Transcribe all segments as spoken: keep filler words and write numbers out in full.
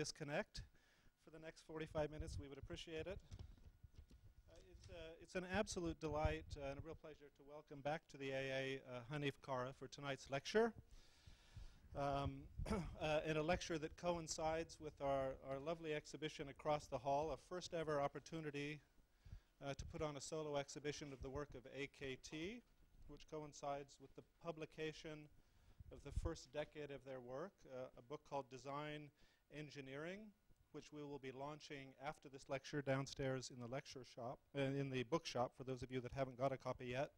disconnect for the next forty-five minutes, we would appreciate it. Uh, it's, uh, it's an absolute delight uh, and a real pleasure to welcome back to the A A uh, Hanif Kara for tonight's lecture. Um, uh, in a lecture that coincides with our, our lovely exhibition across the hall, a first ever opportunity uh, to put on a solo exhibition of the work of A K T, which coincides with the publication of the first decade of their work, uh, a book called Design Engineering, which we will be launching after this lecture downstairs in the lecture shop, uh, in the bookshop, for those of you that haven't got a copy yet,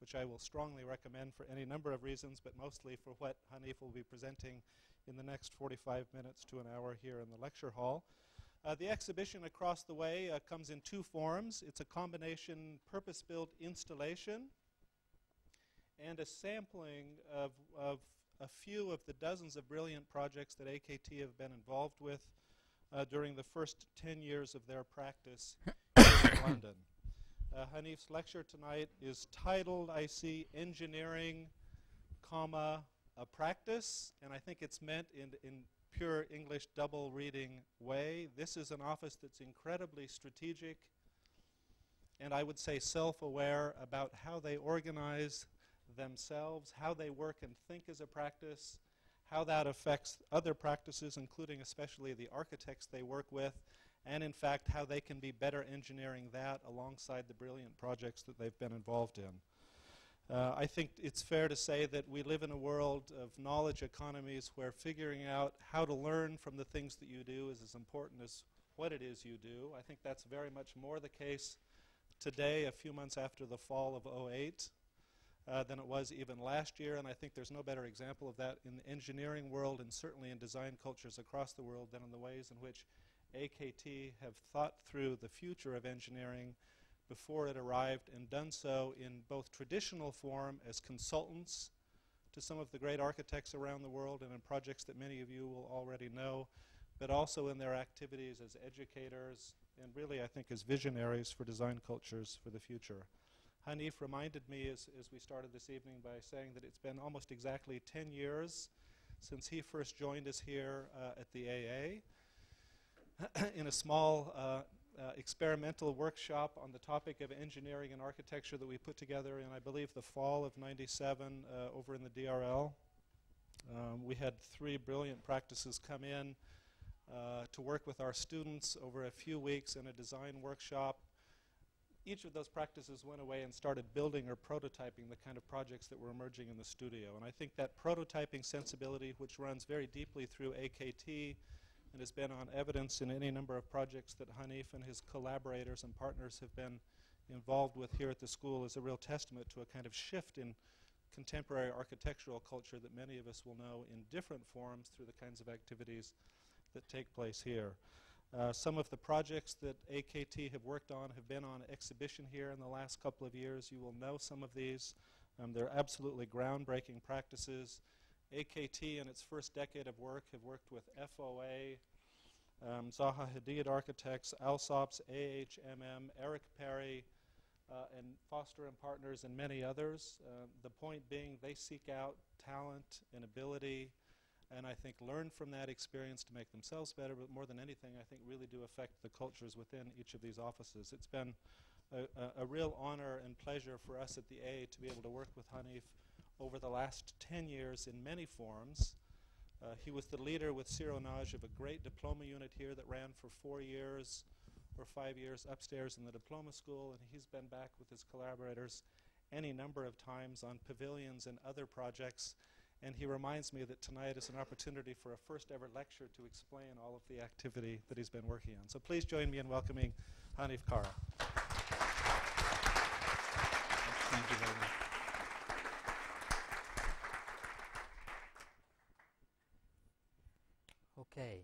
which I will strongly recommend for any number of reasons, but mostly for what Hanif will be presenting in the next forty-five minutes to an hour here in the lecture hall. Uh, the exhibition across the way uh, comes in two forms. It's a combination purpose-built installation and a sampling of, of a few of the dozens of brilliant projects that A K T have been involved with uh, during the first ten years of their practice in London. Uh, Hanif's lecture tonight is titled, I see, Engineering, comma, a Practice, and I think it's meant in, in pure English double reading way. This is an office that's incredibly strategic and I would say self-aware about how they organize themselves, how they work and think as a practice, how that affects other practices, including especially the architects they work with, and in fact how they can be better engineering that alongside the brilliant projects that they've been involved in. Uh, I think it's fair to say that we live in a world of knowledge economies where figuring out how to learn from the things that you do is as important as what it is you do. I think that's very much more the case today, a few months after the fall of oh eight, uh, than it was even last year, and I think there's no better example of that in the engineering world and certainly in design cultures across the world than in the ways in which A K T have thought through the future of engineering before it arrived and done so in both traditional form as consultants to some of the great architects around the world and in projects that many of you will already know, but also in their activities as educators and really I think as visionaries for design cultures for the future. Hanif reminded me as, as we started this evening by saying that it's been almost exactly ten years since he first joined us here uh, at the A A. in a small uh, uh, experimental workshop on the topic of engineering and architecture that we put together in, I believe, the fall of ninety-seven uh, over in the D R L. Um, we had three brilliant practices come in uh, to work with our students over a few weeks in a design workshop. Each of those practices went away and started building or prototyping the kind of projects that were emerging in the studio. And I think that prototyping sensibility, which runs very deeply through A K T, and has been on evidence in any number of projects that Hanif and his collaborators and partners have been involved with here at the school, is a real testament to a kind of shift in contemporary architectural culture that many of us will know in different forms through the kinds of activities that take place here. Uh, some of the projects that A K T have worked on have been on exhibition here in the last couple of years. You will know some of these. Um, they're absolutely groundbreaking practices. A K T in its first decade of work have worked with F O A, um, Zaha Hadid Architects, Alsops, A H M M, Eric Perry, uh, and Foster and Partners, and many others. Uh, the point being they seek out talent and ability, and I think learn from that experience to make themselves better, but more than anything, I think really do affect the cultures within each of these offices. It's been a, a, a real honor and pleasure for us at the A A to be able to work with Hanif over the last ten years in many forms. Uh, he was the leader with Ciro Nagy of a great diploma unit here that ran for four years or five years upstairs in the diploma school, and he's been back with his collaborators any number of times on pavilions and other projects, and he reminds me that tonight is an opportunity for a first ever lecture to explain all of the activity that he's been working on. So please join me in welcoming Hanif Kara. Thank you very much. Okay,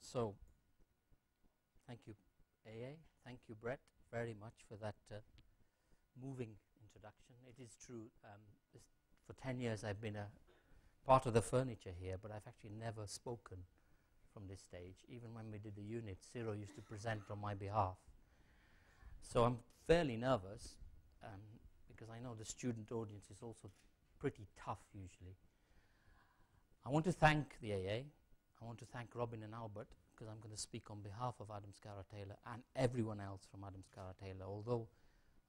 so thank you, A A. Thank you, Brett, very much for that uh, moving introduction. It is true, um, this for ten years I've been a part of the furniture here, but I've actually never spoken from this stage. Even when we did the unit, Ciro used to present on my behalf. So I'm fairly nervous um, because I know the student audience is also pretty tough usually. I want to thank the A A. I want to thank Robin and Albert because I'm going to speak on behalf of Adams Kara Taylor and everyone else from Adams Kara Taylor. Although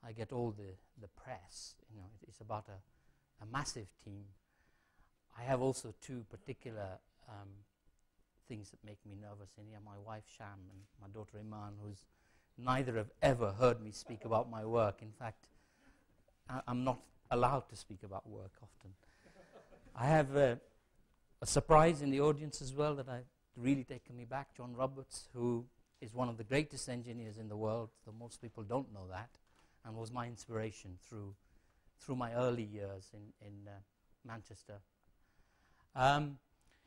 I get all the, the press, you know, it, it's about a, a massive team. I have also two particular um, things that make me nervous in here. My wife, Sham, and my daughter, Iman, who's neither have ever heard me speak about my work. In fact, I, I'm not allowed to speak about work often. I have uh, a surprise in the audience as well that I've really taken me back. John Roberts, who is one of the greatest engineers in the world, though most people don't know that, and was my inspiration through, through my early years in, in uh, Manchester. Um,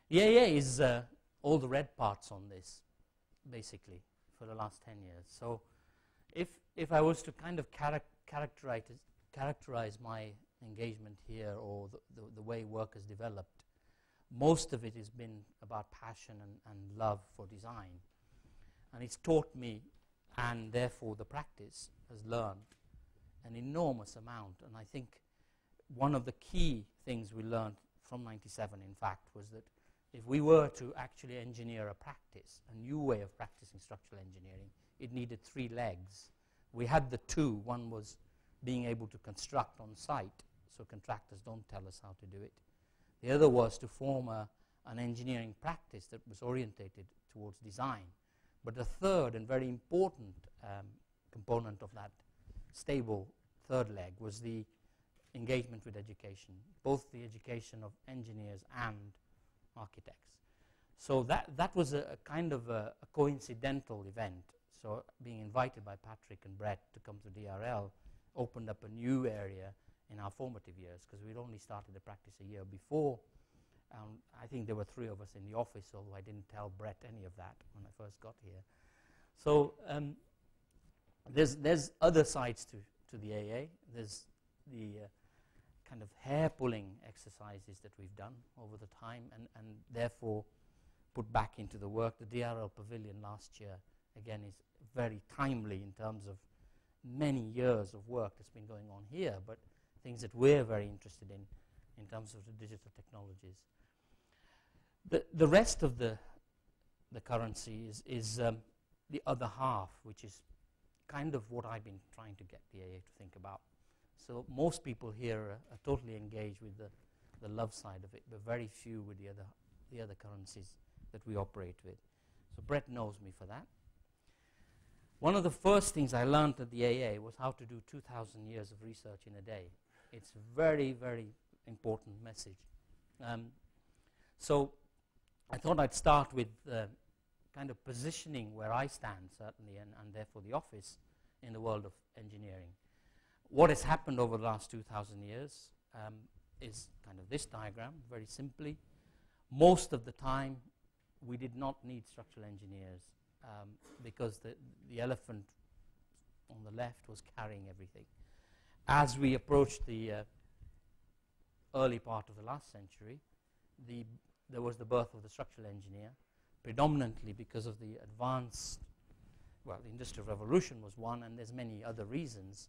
yeah, yeah is uh, all the red parts on this, basically, for the last ten years. So if, if I was to kind of charac characterize, characterize my engagement here or the, the, the way work has developed, most of it has been about passion and, and love for design. And it's taught me, and therefore the practice has learned, an enormous amount. And I think one of the key things we learned from ninety-seven, in fact, was that if we were to actually engineer a practice, a new way of practicing structural engineering, it needed three legs. We had the two. One was being able to construct on site, so contractors don't tell us how to do it. The other was to form a, an engineering practice that was orientated towards design. But the third and very important um, component of that stable third leg was the engagement with education, both the education of engineers and architects. So that, that was a, a kind of a, a coincidental event. So being invited by Patrick and Brett to come to D R L opened up a new area in our formative years, because we'd only started the practice a year before. Um, I think there were three of us in the office, although I didn't tell Brett any of that when I first got here. So um, there's, there's other sides to, to the A A. There's the uh, kind of hair-pulling exercises that we've done over the time and, and therefore put back into the work. The D R L Pavilion last year, again, is very timely in terms of many years of work that's been going on here, but things that we're very interested in in terms of the digital technologies. The, the rest of the, the currency is, is um, the other half, which is kind of what I've been trying to get the A A to think about. So most people here are, are totally engaged with the, the love side of it, but very few with the other, the other currencies that we operate with. So Brett knows me for that. One of the first things I learned at the A A was how to do two thousand years of research in a day. It's very, very important message. Um, so I thought I'd start with uh, kind of positioning where I stand, certainly, and, and therefore the office in the world of engineering. What has happened over the last two thousand years um, is kind of this diagram, very simply. Most of the time, we did not need structural engineers um, because the, the elephant on the left was carrying everything. As we approached the uh, early part of the last century, the, there was the birth of the structural engineer, predominantly because of the advanced, well, the Industrial Revolution was one, and there's many other reasons,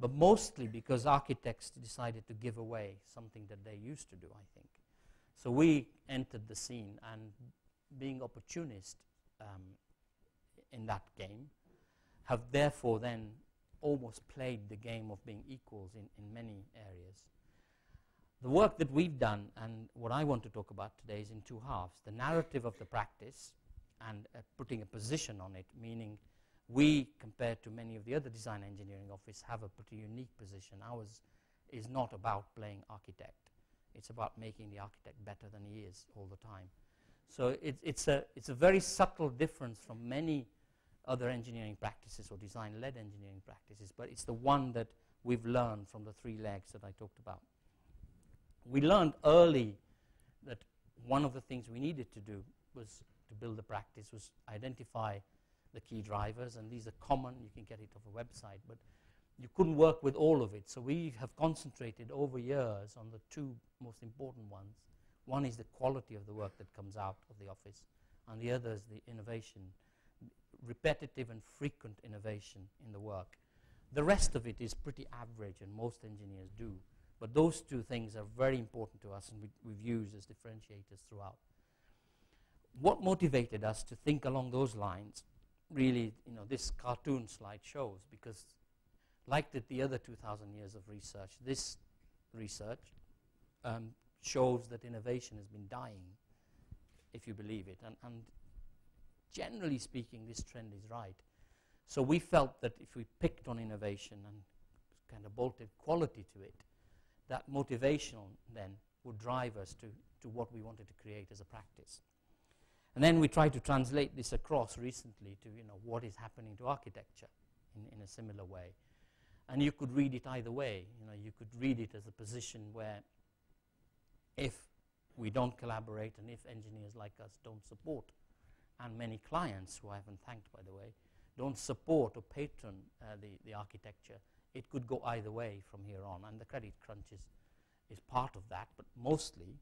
but mostly because architects decided to give away something that they used to do, I think. So we entered the scene, and being opportunist um, in that game, have therefore then almost played the game of being equals in, in many areas. The work that we've done and what I want to talk about today is in two halves. The narrative of the practice and uh, putting a position on it, meaning we, compared to many of the other design engineering offices, have a pretty unique position. Ours is not about playing architect. It's about making the architect better than he is all the time. So it, it's, a, it's a very subtle difference from many other engineering practices or design-led engineering practices, but it's the one that we've learned from the three legs that I talked about. We learned early that one of the things we needed to do was to build a practice, was identify the key drivers, and these are common. You can get it off a website, but you couldn't work with all of it. So we have concentrated over years on the two most important ones. One is the quality of the work that comes out of the office, and the other is the innovation, repetitive and frequent innovation in the work. The rest of it is pretty average, and most engineers do. But those two things are very important to us, and we, we've used as differentiators throughout. what motivated us to think along those lines, really, you know, this cartoon slide shows, because like the, the other two thousand years of research, this research um, shows that innovation has been dying, if you believe it. And, and generally speaking, this trend is right. So we felt that if we picked on innovation and kind of bolted quality to it, that motivation then would drive us to, to what we wanted to create as a practice. And then we tried to translate this across recently to, you know, what is happening to architecture in, in a similar way. And you could read it either way. You know, you could read it as a position where if we don't collaborate and if engineers like us don't support, and many clients who I haven't thanked, by the way, don't support or patron uh, the, the architecture, it could go either way from here on. And the credit crunch is, is part of that, but mostly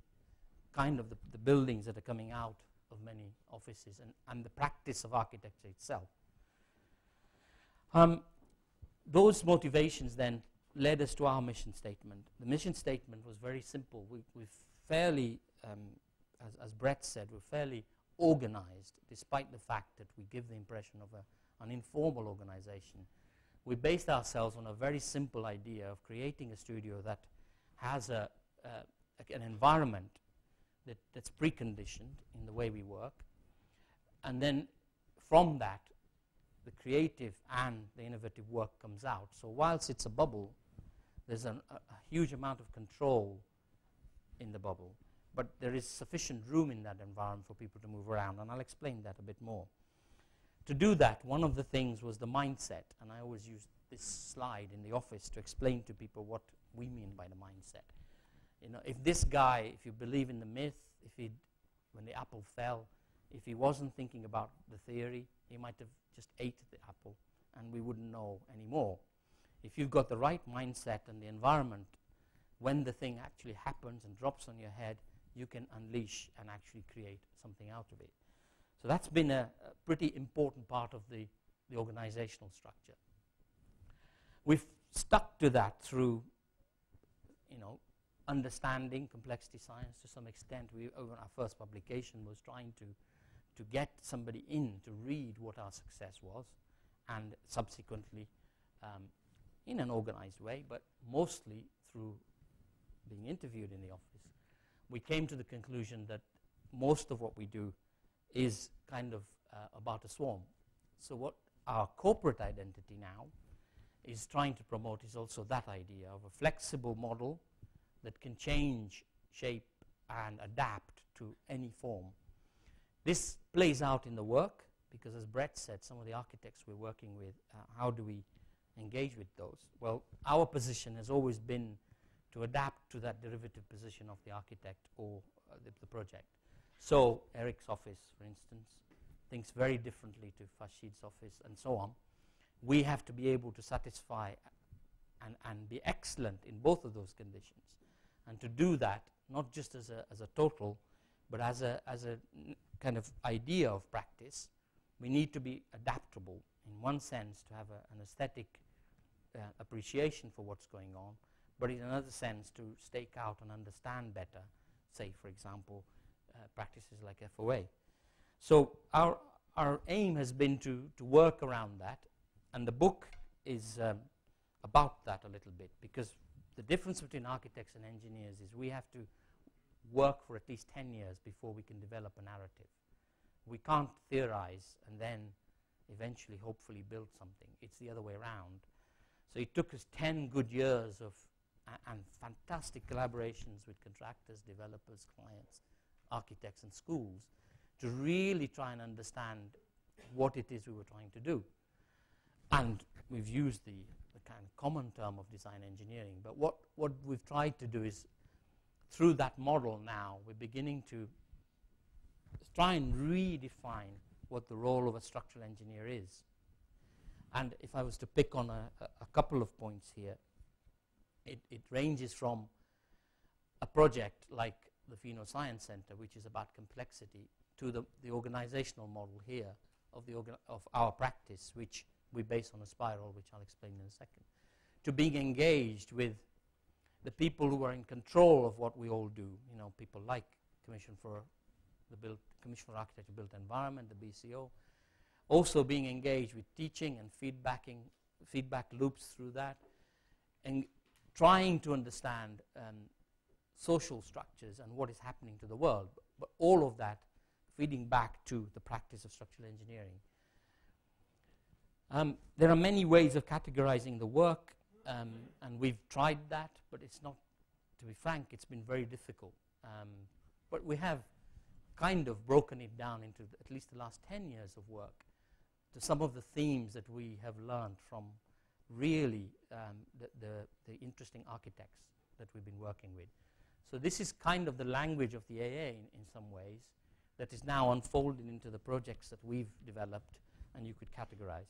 kind of the, the buildings that are coming out of many offices and, and the practice of architecture itself. Um, those motivations then led us to our mission statement. The mission statement was very simple. We, we've fairly, um, as, as Brett said, we're fairly organized, despite the fact that we give the impression of a, an informal organization. We based ourselves on a very simple idea of creating a studio that has a, uh, an environment that, that's preconditioned in the way we work. And then from that, the creative and the innovative work comes out. So whilst it's a bubble, there's an, a, a huge amount of control in the bubble. But there is sufficient room in that environment for people to move around, and I'll explain that a bit more. To do that, one of the things was the mindset, and I always use this slide in the office to explain to people what we mean by the mindset. You know, if this guy, if you believe in the myth, if he, when the apple fell, if he wasn't thinking about the theory, he might have just ate the apple, and we wouldn't know anymore. If you've got the right mindset and the environment, when the thing actually happens and drops on your head, you can unleash and actually create something out of it. So that's been a, a pretty important part of the, the organizational structure. We've stuck to that through, you know, understanding complexity science to some extent. We, over our first publication, was trying to, to get somebody in to read what our success was, and subsequently, um, in an organized way, but mostly through being interviewed in the office, we came to the conclusion that most of what we do is kind of uh, about a swarm. So what our corporate identity now is trying to promote is also that idea of a flexible model that can change shape and adapt to any form. This plays out in the work because, as Brett said, some of the architects we're working with, uh, how do we engage with those? Well, our position has always been to adapt to that derivative position of the architect or uh, the, the project. So Eric's office, for instance, thinks very differently to Fashid's office and so on. We have to be able to satisfy and, and be excellent in both of those conditions. And to do that, not just as a, as a total, but as a, as a kind of idea of practice, we need to be adaptable in one sense to have a, an aesthetic uh, appreciation for what's going on, but in another sense to stake out and understand better, say, for example, uh, practices like F O A. So our, our aim has been to, to work around that, and the book is um, about that a little bit, because the difference between architects and engineers is we have to work for at least ten years before we can develop a narrative. We can't theorize and then eventually hopefully build something. It's the other way around. So it took us ten good years of and fantastic collaborations with contractors, developers, clients, architects, and schools to really try and understand what it is we were trying to do. And we've used the, the kind of common term of design engineering, but what, what we've tried to do is, through that model now, we're beginning to try and redefine what the role of a structural engineer is. And if I was to pick on a, a, a couple of points here, It, it ranges from a project like the Pheno Science Center, which is about complexity, to the, the organizational model here of, the orga of our practice, which we base on a spiral, which I'll explain in a second, to being engaged with the people who are in control of what we all do, you know, people like Commission for the built, Commission for Architecture Built Environment, the B C O. Also being engaged with teaching and feedbacking, feedback loops through that, and trying to understand um, social structures and what is happening to the world. But all of that feeding back to the practice of structural engineering. Um, there are many ways of categorizing the work, um, and we've tried that, but it's not, to be frank, it's been very difficult. Um, but we have kind of broken it down into the, at least the last ten years of work, to some of the themes that we have learned from really um, the, the, the interesting architects that we've been working with. So this is kind of the language of the A A in, in some ways that is now unfolded into the projects that we've developed and you could categorize.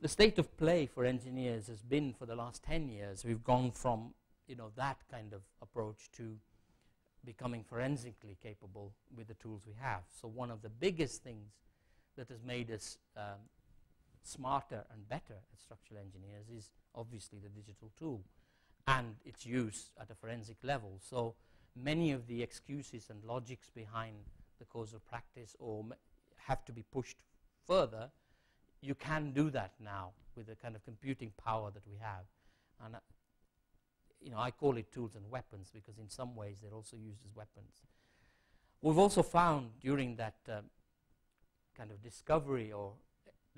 The state of play for engineers has been for the last ten years, we've gone from you know, that kind of approach to becoming forensically capable with the tools we have. So one of the biggest things that has made us um, smarter and better as structural engineers is obviously the digital tool and its use at a forensic level. So many of the excuses and logics behind the causal practice or have to be pushed further. You can do that now with the kind of computing power that we have. And uh, you know, I call it tools and weapons because in some ways they're also used as weapons. We've also found during that um, kind of discovery or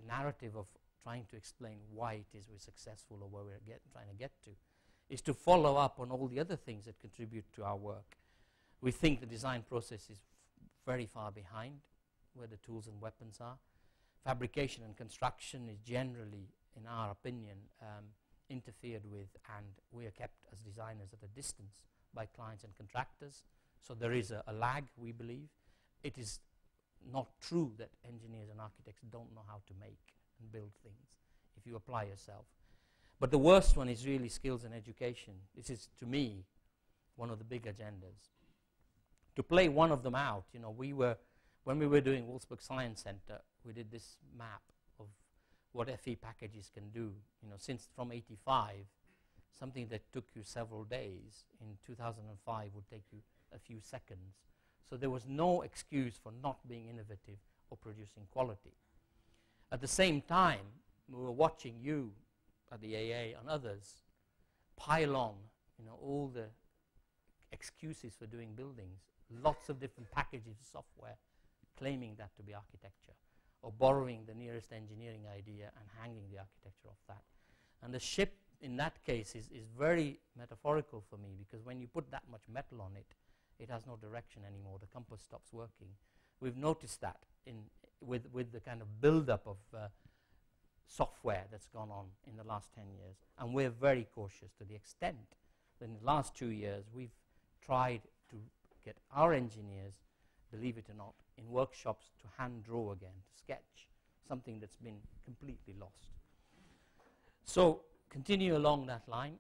narrative of trying to explain why it is we're successful or where we're get, trying to get to, is to follow up on all the other things that contribute to our work. We think the design process is very far behind where the tools and weapons are. Fabrication and construction is generally, in our opinion, um, interfered with, and we are kept as designers at a distance by clients and contractors. So there is a, a lag, we believe. It is not true that engineers and architects don't know how to make and build things if you apply yourself. But the worst one is really skills and education. This is, to me, one of the big agendas. To play one of them out, you know, we were, when we were doing Wolfsburg Science Center, we did this map of what F E packages can do. You know, since from eighty-five, something that took you several days in two thousand five would take you a few seconds. So there was no excuse for not being innovative or producing quality. At the same time, we were watching you at the A A and others pile on, you know, all the excuses for doing buildings, lots of different packages of software claiming that to be architecture, or borrowing the nearest engineering idea and hanging the architecture off that. And the ship in that case is, is very metaphorical for me, because when you put that much metal on it, it has no direction anymore. The compass stops working. We've noticed that in, with, with the kind of buildup of uh, software that's gone on in the last ten years. And we're very cautious to the extent that in the last two years, we've tried to get our engineers, believe it or not, in workshops to hand draw again, to sketch something that's been completely lost. So continue along that line.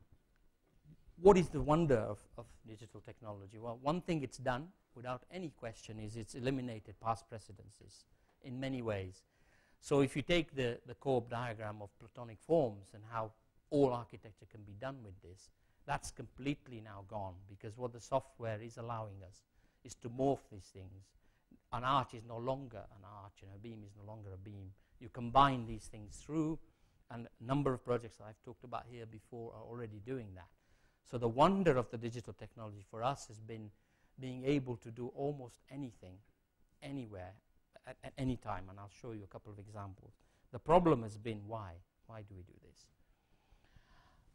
What is the wonder of, of digital technology? Well, one thing it's done without any question is it's eliminated past precedences in many ways. So if you take the, the Korb diagram of platonic forms and how all architecture can be done with this, that's completely now gone, because what the software is allowing us is to morph these things. An arch is no longer an arch and a beam is no longer a beam. You combine these things through, and a number of projects that I've talked about here before are already doing that. So the wonder of the digital technology for us has been being able to do almost anything, anywhere, at, at any time, and I'll show you a couple of examples. The problem has been why? Why do we do this?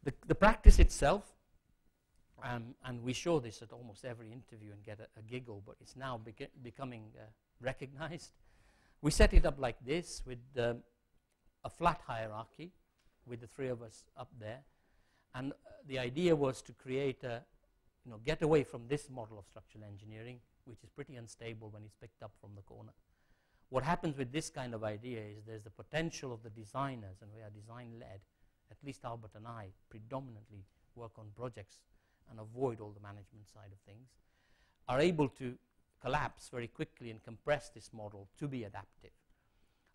The, the practice itself, Um, and we show this at almost every interview and get a, a giggle, but it's now beca becoming uh, recognized. We set it up like this with um, a flat hierarchy with the three of us up there. And uh, the idea was to create a, you know, get away from this model of structural engineering, which is pretty unstable when it's picked up from the corner. What happens with this kind of idea is there's the potential of the designers, and we are design-led. At least Albert and I predominantly work on projects and avoid all the management side of things, are able to collapse very quickly and compress this model to be adaptive.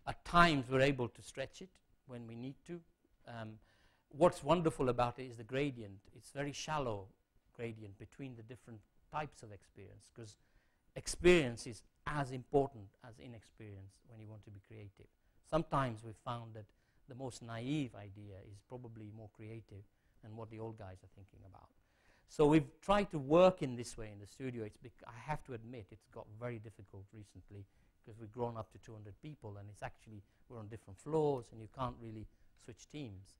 At times, we're able to stretch it when we need to. Um, what's wonderful about it is the gradient. It's very shallow gradient between the different types of experience, because experience is as important as inexperience when you want to be creative. Sometimes we've found that the most naive idea is probably more creative than what the old guys are thinking about. So we've tried to work in this way in the studio. It's bec I have to admit it's got very difficult recently because we've grown up to two hundred people, and it's actually we're on different floors and you can't really switch teams.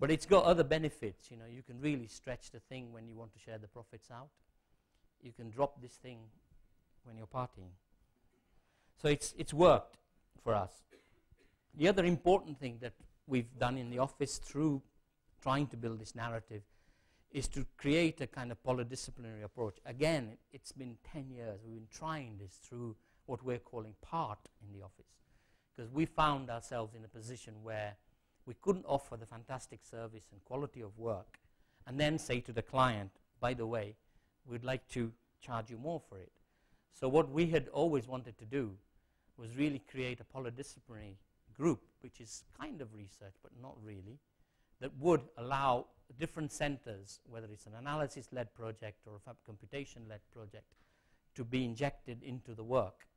But it's got other benefits. You know, you can really stretch the thing when you want to share the profits out. You can drop this thing when you're partying. So it's, it's worked for us. The other important thing that we've done in the office through trying to build this narrative is to create a kind of polydisciplinary approach. Again, it, it's been ten years. We've been trying this through what we're calling part in the office, because we found ourselves in a position where we couldn't offer the fantastic service and quality of work and then say to the client, by the way, we'd like to charge you more for it. So what we had always wanted to do was really create a polydisciplinary group, which is kind of research, but not really, that would allow different centers, whether it's an analysis-led project or a computation-led project, to be injected into the work.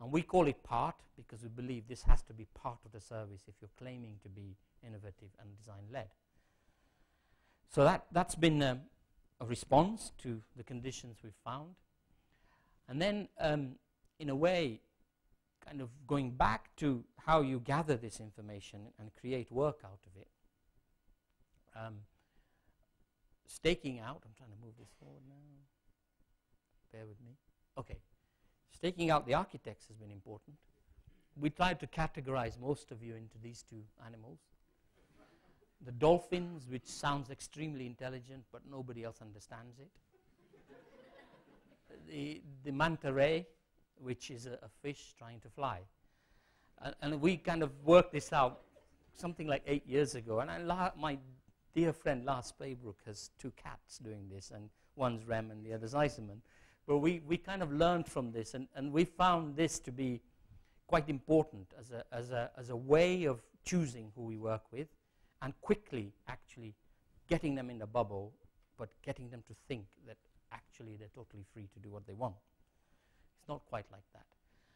And we call it part because we believe this has to be part of the service if you're claiming to be innovative and design-led. So that, that's been um, a response to the conditions we've found. And then, um, in a way, kind of going back to how you gather this information and create work out of it, um, staking out, I'm trying to move this forward now, bear with me, okay. Staking out the architects has been important. We tried to categorize most of you into these two animals. The dolphins, which sounds extremely intelligent, but nobody else understands it. the, the manta ray, which is a, a fish trying to fly. Uh, and we kind of worked this out something like eight years ago. And I la my dear friend Lars Paybrook has two cats doing this, and one's Rem and the other's Eisenman. But we, we kind of learned from this, and, and we found this to be quite important as a, as, a, as a way of choosing who we work with and quickly actually getting them in the bubble, but getting them to think that actually they're totally free to do what they want. It's not quite like that.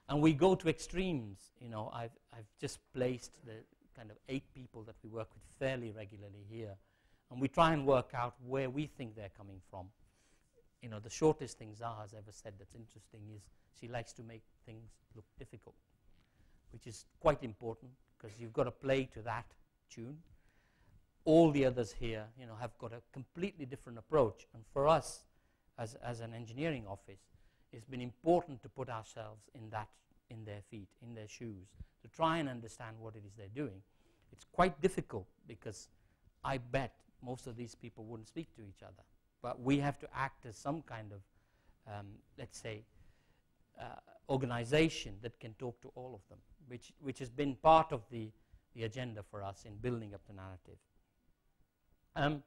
And we go to extremes. You know, I've, I've just placed the kind of eight people that we work with fairly regularly here, and we try and work out where we think they're coming from. You know, the shortest thing Zaha's ever said that's interesting is she likes to make things look difficult, which is quite important because you've got to play to that tune. All the others here, you know, have got a completely different approach. And for us, as, as an engineering office, it's been important to put ourselves in, that, in their feet, in their shoes, to try and understand what it is they're doing. It's quite difficult because I bet most of these people wouldn't speak to each other. But we have to act as some kind of, um, let's say, uh, organization that can talk to all of them, which, which has been part of the, the agenda for us in building up the narrative. Um,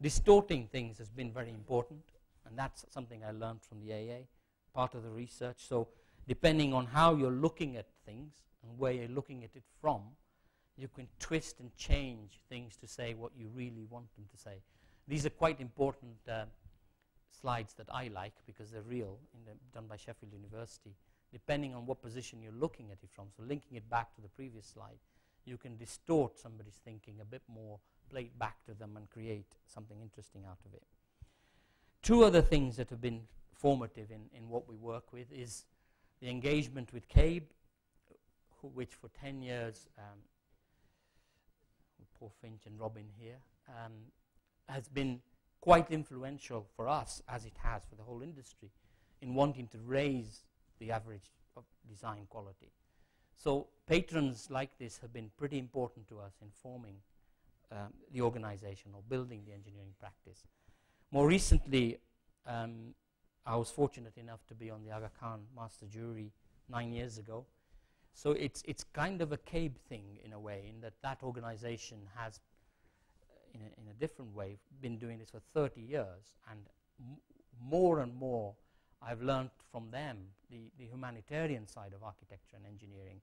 distorting things has been very important, and that's something I learned from the A A, part of the research. So depending on how you're looking at things and where you're looking at it from, you can twist and change things to say what you really want them to say. These are quite important uh, slides that I like because they're real, in the, done by Sheffield University. Depending on what position you're looking at it from, so linking it back to the previous slide, you can distort somebody's thinking a bit more, play it back to them, and create something interesting out of it. Two other things that have been formative in, in what we work with is the engagement with C A B E, who, which for ten years, um, poor Finch and Robin here, um, has been quite influential for us, as it has for the whole industry, in wanting to raise the average of design quality. So patrons like this have been pretty important to us in forming um, the organization or building the engineering practice. More recently, um, I was fortunate enough to be on the Aga Khan Master Jury nine years ago. So it's, it's kind of a C A B E thing in a way, in that that organization has In a, in a different way, been doing this for thirty years, and m more and more I've learned from them the, the humanitarian side of architecture and engineering.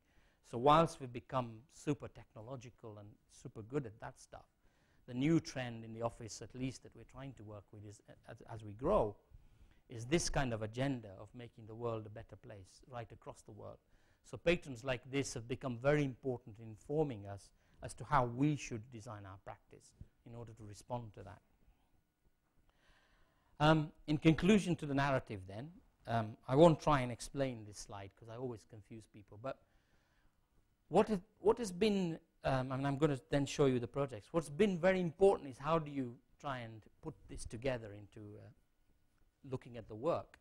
So whilst we've become super technological and super good at that stuff, the new trend in the office, at least that we're trying to work with, is as, as we grow, is this kind of agenda of making the world a better place right across the world. So patrons like this have become very important in informing us as to how we should design our practice in order to respond to that. Um, in conclusion to the narrative then, um, I won't try and explain this slide because I always confuse people, but what, it, what has been, um, and I'm going to then show you the projects, what's been very important is how do you try and put this together into uh, looking at the work.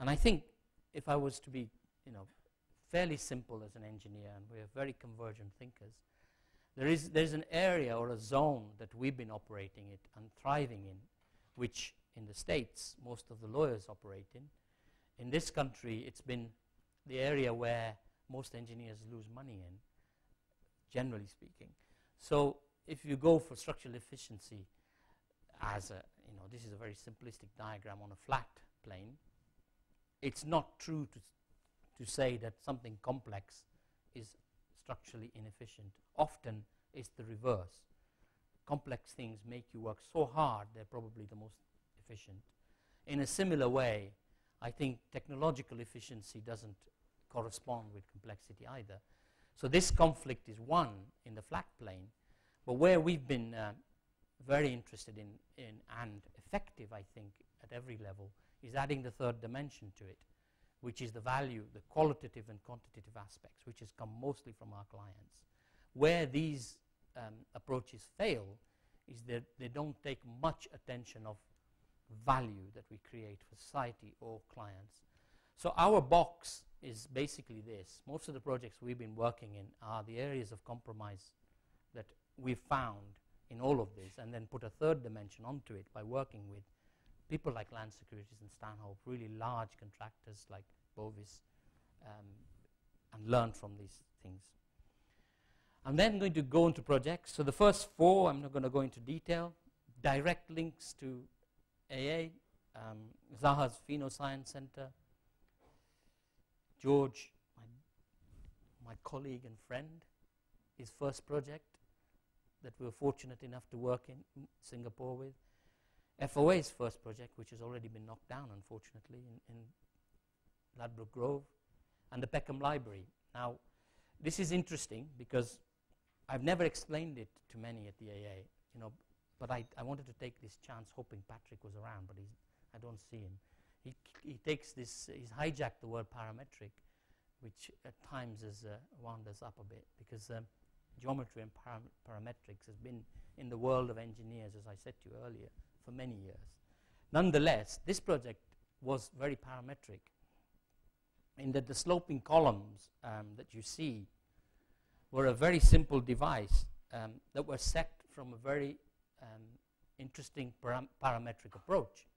And I think if I was to be, you know, fairly simple as an engineer, and we are very convergent thinkers, there is there's an area or a zone that we've been operating it and thriving in, which in the States most of the lawyers operate in. In this country, it's been the area where most engineers lose money in, generally speaking. So if you go for structural efficiency as a, you know, this is a very simplistic diagram on a flat plane, it's not true to to say that something complex is structurally inefficient. Often it's the reverse. Complex things make you work so hard they're probably the most efficient. In a similar way, I think technological efficiency doesn't correspond with complexity either. So this conflict is one in the flat plane, but where we've been uh, very interested in, in and effective, I think, at every level, is adding the third dimension to it, which is the value, the qualitative and quantitative aspects, which has come mostly from our clients. Where these um, approaches fail is that they don't take much attention of value that we create for society or clients. So our box is basically this. Most of the projects we've been working in are the areas of compromise that we've found in all of this, and then put a third dimension onto it by working with people like Land Securities and Stanhope, really large contractors like Bovis, um, and learn from these things. I'm then going to go into projects. So the first four, I'm not going to go into detail. Direct links to A A, um, Zaha's Phenoscience Center, George, my, my colleague and friend, his first project that we were fortunate enough to work in Singapore with. F O A's first project, which has already been knocked down, unfortunately, in, in Ladbroke Grove, and the Peckham Library. Now, this is interesting because I've never explained it to many at the A A, you know, but I, I wanted to take this chance hoping Patrick was around, but he's, I don't see him. He, he takes this, he's hijacked the word parametric, which at times has uh, wound us up a bit, because um, geometry and param parametrics has been in the world of engineers, as I said to you earlier, for many years. Nonetheless, this project was very parametric in that the sloping columns um, that you see were a very simple device um, that were set from a very um, interesting param parametric approach,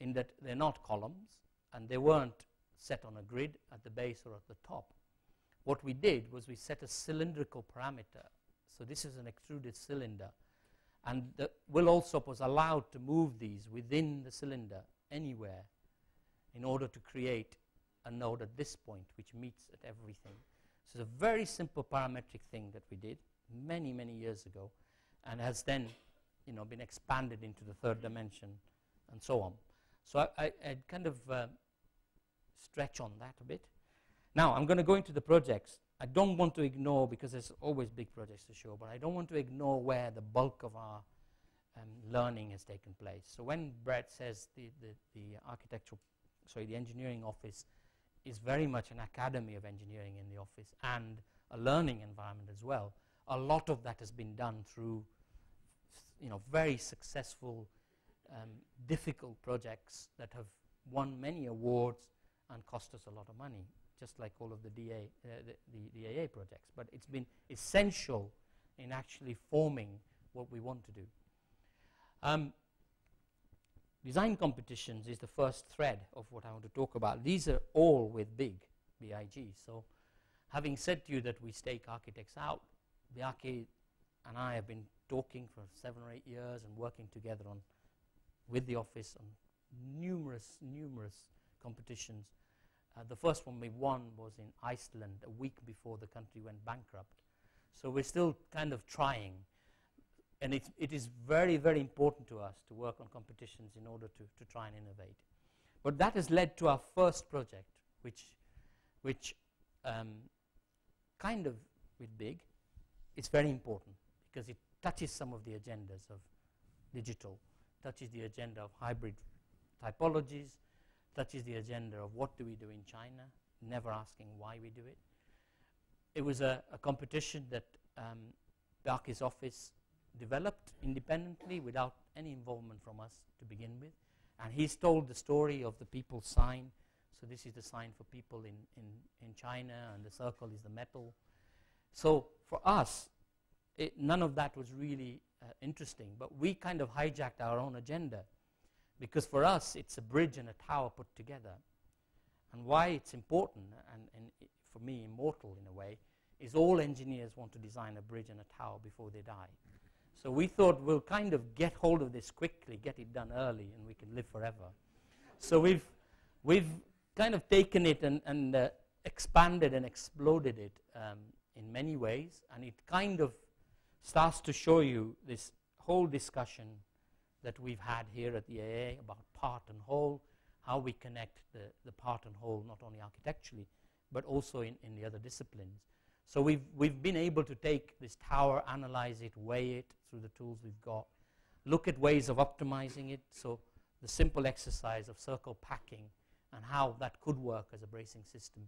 in that they're not columns and they weren't set on a grid at the base or at the top. What we did was we set a cylindrical parameter. So this is an extruded cylinder. And Will Alsop was allowed to move these within the cylinder anywhere in order to create a node at this point, which meets at everything. So it's a very simple parametric thing that we did many, many years ago, and has then, you know, been expanded into the third dimension and so on. So I, I, I'd kind of uh, stretch on that a bit. Now I'm going to go into the projects. I don't want to ignore, because there's always big projects to show, but I don't want to ignore where the bulk of our um, learning has taken place. So when Brett says the, the, the architectural, sorry, the engineering office is very much an academy of engineering in the office and a learning environment as well, a lot of that has been done through, you know, very successful, um, difficult projects that have won many awards and cost us a lot of money, just like all of the D A, uh, the, the, the A A projects. But it's been essential in actually forming what we want to do. Um, design competitions is the first thread of what I want to talk about. These are all with BIG, B I G. So having said to you that we stake architects out, the Archi and I have been talking for seven or eight years and working together on, with the office on numerous, numerous competitions. Uh, the first one we won was in Iceland a week before the country went bankrupt. So we're still kind of trying. And it's, it is very, very important to us to work on competitions in order to, to try and innovate. But that has led to our first project, which, which um, kind of with BIG, it's very important because it touches some of the agendas of digital, touches the agenda of hybrid typologies, touches the agenda of what do we do in China, never asking why we do it. It was a, a competition that um, Barkey's office developed independently without any involvement from us to begin with. And he's told the story of the people's sign. So this is the sign for people in, in, in China, and the circle is the metal. So for us, it, none of that was really uh, interesting. But we kind of hijacked our own agenda, because for us, it's a bridge and a tower put together. And why it's important, and, and it, for me, immortal in a way, is all engineers want to design a bridge and a tower before they die. So we thought we'll kind of get hold of this quickly, get it done early, and we can live forever. So we've, we've kind of taken it and, and uh, expanded and exploded it um, in many ways, and it kind of starts to show you this whole discussion that we've had here at the A A about part and whole, how we connect the, the part and whole, not only architecturally, but also in, in the other disciplines. So we've, we've been able to take this tower, analyze it, weigh it through the tools we've got, look at ways of optimizing it, so the simple exercise of circle packing and how that could work as a bracing system,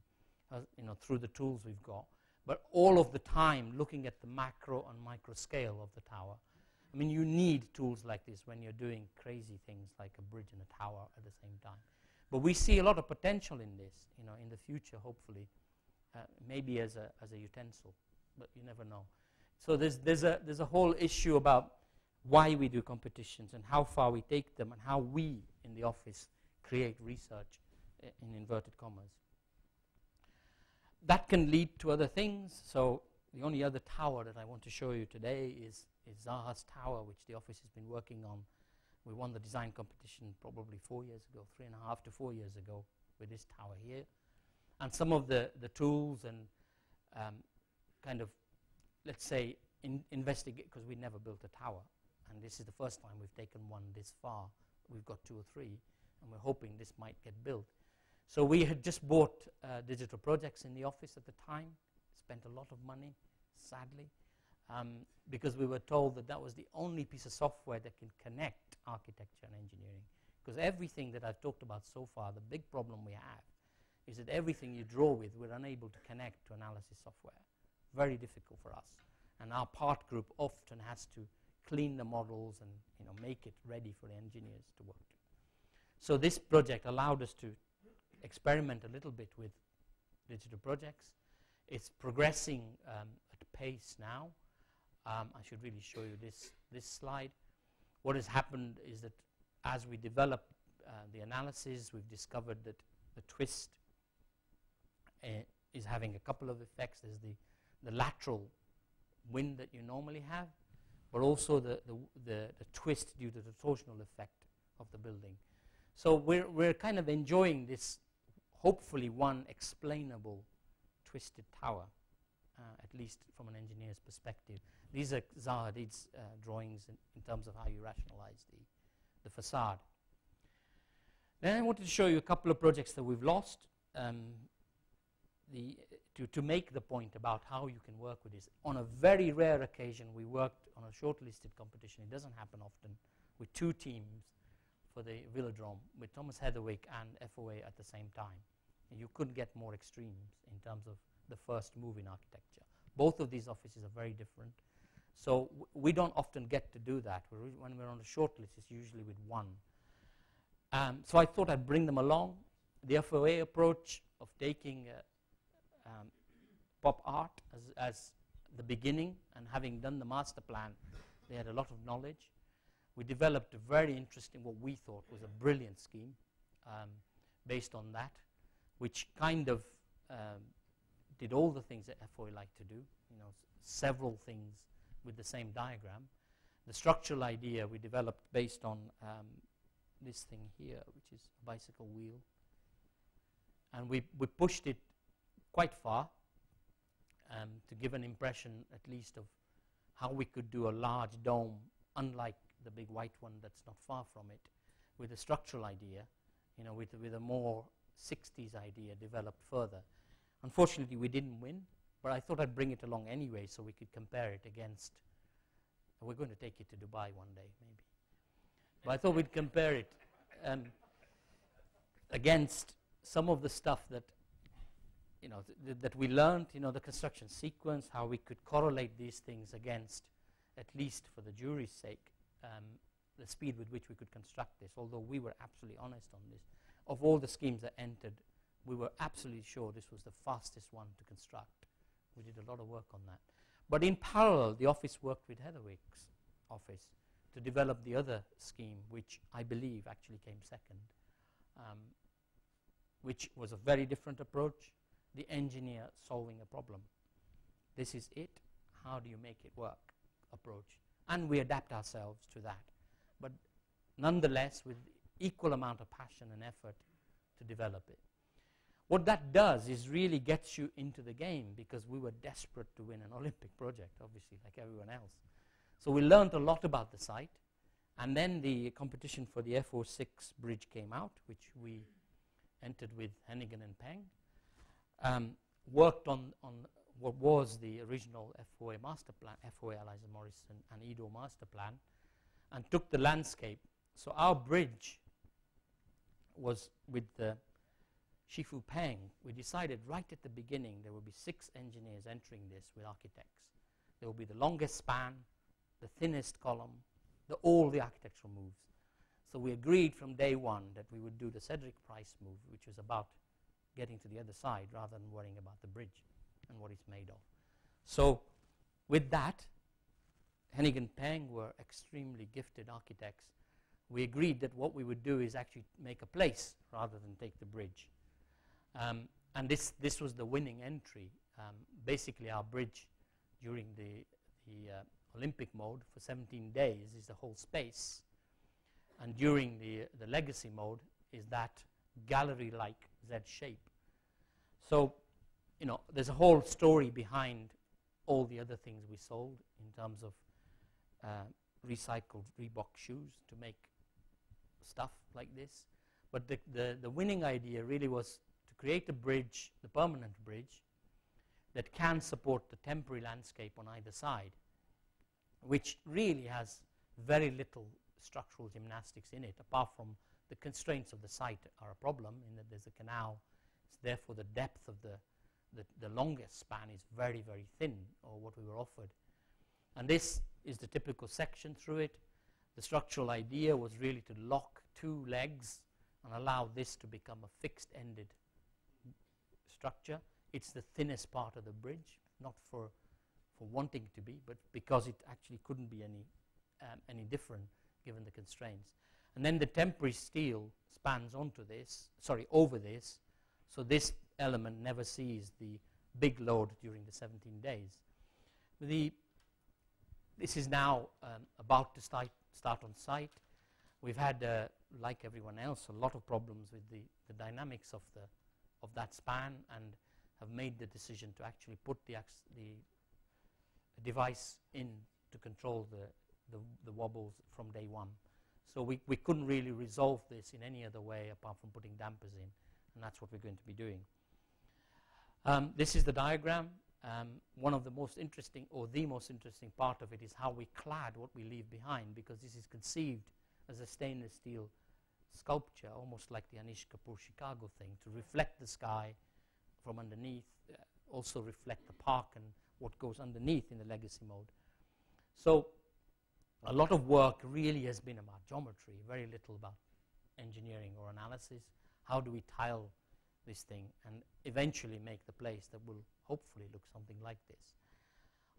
uh, you know, through the tools we've got. But all of the time, looking at the macro and micro scale of the tower. I mean, you need tools like this when you're doing crazy things like a bridge and a tower at the same time. But we see a lot of potential in this, you know, in the future, hopefully, uh, maybe as a, as a utensil, but you never know. So there's, there's, a, there's a whole issue about why we do competitions and how far we take them and how we in the office create research, uh, in inverted commas. That can lead to other things. So the only other tower that I want to show you today is is Zaha's tower, which the office has been working on. We won the design competition probably four years ago, three and a half to four years ago, with this tower here. And some of the, the tools and um, kind of, let's say, in investigate, because we never built a tower. And this is the first time we've taken one this far. We've got two or three, and we're hoping this might get built. So we had just bought uh, Digital Projects in the office at the time, spent a lot of money, sadly. Um, because we were told that that was the only piece of software that can connect architecture and engineering. Because everything that I've talked about so far, the big problem we have is that everything you draw with, we're unable to connect to analysis software. Very difficult for us. And our part group often has to clean the models and, you know, make it ready for the engineers to work. So this project allowed us to experiment a little bit with Digital Projects. It's progressing um, at a pace now. Um, I should really show you this, this slide. What has happened is that as we develop uh, the analysis, we've discovered that the twist uh, is having a couple of effects. There's the, the lateral wind that you normally have, but also the, the, the, the twist due to the torsional effect of the building. So we're, we're kind of enjoying this, hopefully one explainable twisted tower, uh, at least from an engineer's perspective. These are Zaha Hadid's uh, drawings in, in terms of how you rationalize the, the facade. Then I wanted to show you a couple of projects that we've lost um, the, to, to make the point about how you can work with this. On a very rare occasion, we worked on a shortlisted competition. It doesn't happen often, with two teams for the Velodrome, with Thomas Heatherwick and F O A at the same time. And you couldn't get more extremes in terms of the first move in architecture. Both of these offices are very different. So w we don't often get to do that. We're when we're on the short list, it's usually with one. Um, so I thought I'd bring them along. The F O A approach of taking uh, um, pop art as, as the beginning, and having done the master plan, they had a lot of knowledge. We developed a very interesting, what we thought was a brilliant scheme um, based on that, which kind of um, did all the things that F O A like to do, you know, several things with the same diagram. The structural idea we developed based on um, this thing here, which is a bicycle wheel. And we, we pushed it quite far um, to give an impression, at least, of how we could do a large dome, unlike the big white one that's not far from it, with a structural idea you know, with, with a more sixties idea developed further. Unfortunately, we didn't win, but I thought I'd bring it along anyway so we could compare it against, we're going to take it to Dubai one day, maybe. But I thought we'd compare it um, against some of the stuff that, you know, th th that we learned, you know, the construction sequence, how we could correlate these things against, at least for the jury's sake, um, the speed with which we could construct this, although we were absolutely honest on this. Of all the schemes that entered, we were absolutely sure this was the fastest one to construct. We did a lot of work on that. But in parallel, the office worked with Heatherwick's office to develop the other scheme, which I believe actually came second, um, which was a very different approach, the engineer solving a problem. This is it, how do you make it work approach. And we adapt ourselves to that. But nonetheless, with equal amount of passion and effort to develop it. What that does is really gets you into the game, because we were desperate to win an Olympic project, obviously, like everyone else. So we learned a lot about the site. And then the competition for the F O six bridge came out, which we entered with Hennigan and Peng, um, worked on, on what was the original F O A master plan, F O A Eliza Morrison and Edo master plan, and took the landscape. So our bridge was with the Shih-Fu Peng. We decided right at the beginning there will be six engineers entering this with architects. There will be the longest span, the thinnest column, the, all the architectural moves. So we agreed from day one that we would do the Cedric Price move, which was about getting to the other side rather than worrying about the bridge and what it's made of. So with that, Hennigan Peng were extremely gifted architects. We agreed that what we would do is actually make a place rather than take the bridge. Um, and this, this was the winning entry. Um, basically, our bridge during the, the uh, Olympic mode for seventeen days is the whole space. And during the, the legacy mode is that gallery-like Z shape. So, you know, there's a whole story behind all the other things we sold in terms of uh, recycled Reebok shoes to make stuff like this. But the, the, the winning idea really was create a bridge, the permanent bridge, that can support the temporary landscape on either side, which really has very little structural gymnastics in it, apart from the constraints of the site are a problem in that there's a canal. So therefore, the depth of the, the, the longest span is very, very thin, or what we were offered. And this is the typical section through it. The structural idea was really to lock two legs and allow this to become a fixed-ended structure. It's the thinnest part of the bridge, not for, for wanting to be, but because it actually couldn't be any, um, any different given the constraints. And then the temporary steel spans onto this, sorry, over this, so this element never sees the big load during the seventeen days. The, this is now um, about to start, start on site. We've had, uh, like everyone else, a lot of problems with the, the dynamics of the of that span, and have made the decision to actually put the, the device in to control the, the, the wobbles from day one. So we, we couldn't really resolve this in any other way apart from putting dampers in, and that's what we're going to be doing. Um, this is the diagram. Um, one of the most interesting, or the most interesting part of it is how we clad what we leave behind, because this is conceived as a stainless steel sculpture, almost like the Anish Kapoor Chicago thing, to reflect the sky from underneath, uh, also reflect the park and what goes underneath in the legacy mode. So a lot of work really has been about geometry, very little about engineering or analysis. How do we tile this thing and eventually make the place that will hopefully look something like this?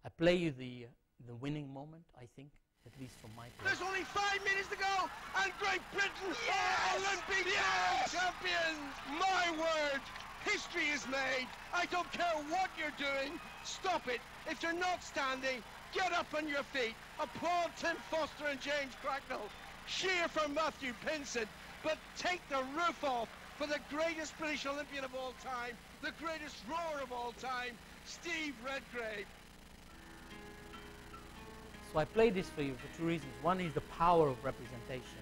I play you the, the winning moment, I think, at least from my point. There's only five minutes to go, and Great Britain yes! are Olympic yes! champions! My word, history is made. I don't care what you're doing, stop it. If you're not standing, get up on your feet. Applaud Tim Foster and James Cracknell. Cheer for Matthew Pinsent, but take the roof off for the greatest British Olympian of all time, the greatest rower of all time, Steve Redgrave. So I play this for you for two reasons. One is the power of representation,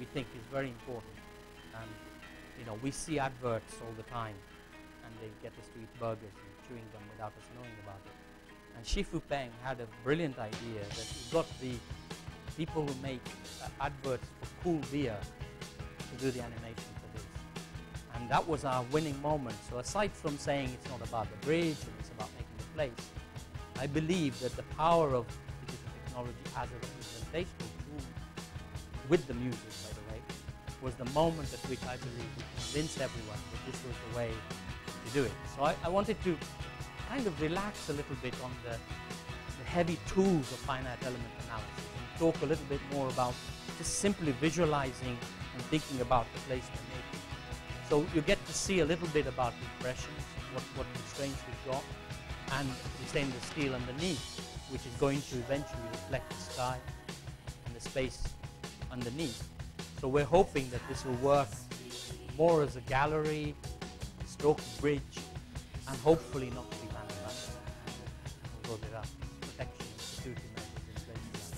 we think is very important. And, you know, we see adverts all the time, and they get us to eat burgers and chewing gum without us knowing about it. And Shih-Fu Peng had a brilliant idea that he got the people who make uh, adverts for cool beer to do the animation for this. And that was our winning moment. So aside from saying it's not about the bridge and it's about making the place, I believe that the power of digital technology as a representational tool with the music, by the way, was the moment at which I believe we convinced everyone that this was the way to do it. So I, I wanted to kind of relax a little bit on the, the heavy tools of finite element analysis and talk a little bit more about just simply visualizing and thinking about the place we're making. So you get to see a little bit about the impressions, what, what constraints we've got, and the stainless steel underneath, which is going to eventually reflect the sky and the space underneath. So we're hoping that this will work more as a gallery, Stoke Bridge, and hopefully not to be vandalized, although there are protection and security measures in place.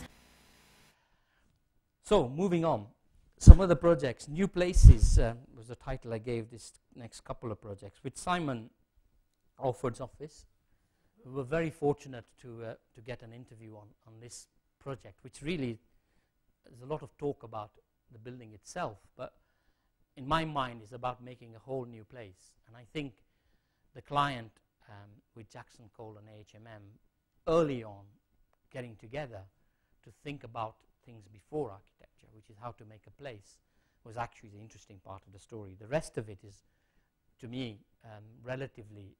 So moving on, some of the projects, New Places uh, was the title I gave this next couple of projects, with Simon Alford's office. We were very fortunate to, uh, to get an interview on, on this project, which really, there's a lot of talk about the building itself, but in my mind is about making a whole new place. And I think the client um, with Jackson Cole and A H M M early on getting together to think about things before architecture, which is how to make a place, was actually the interesting part of the story. The rest of it is, to me, um, relatively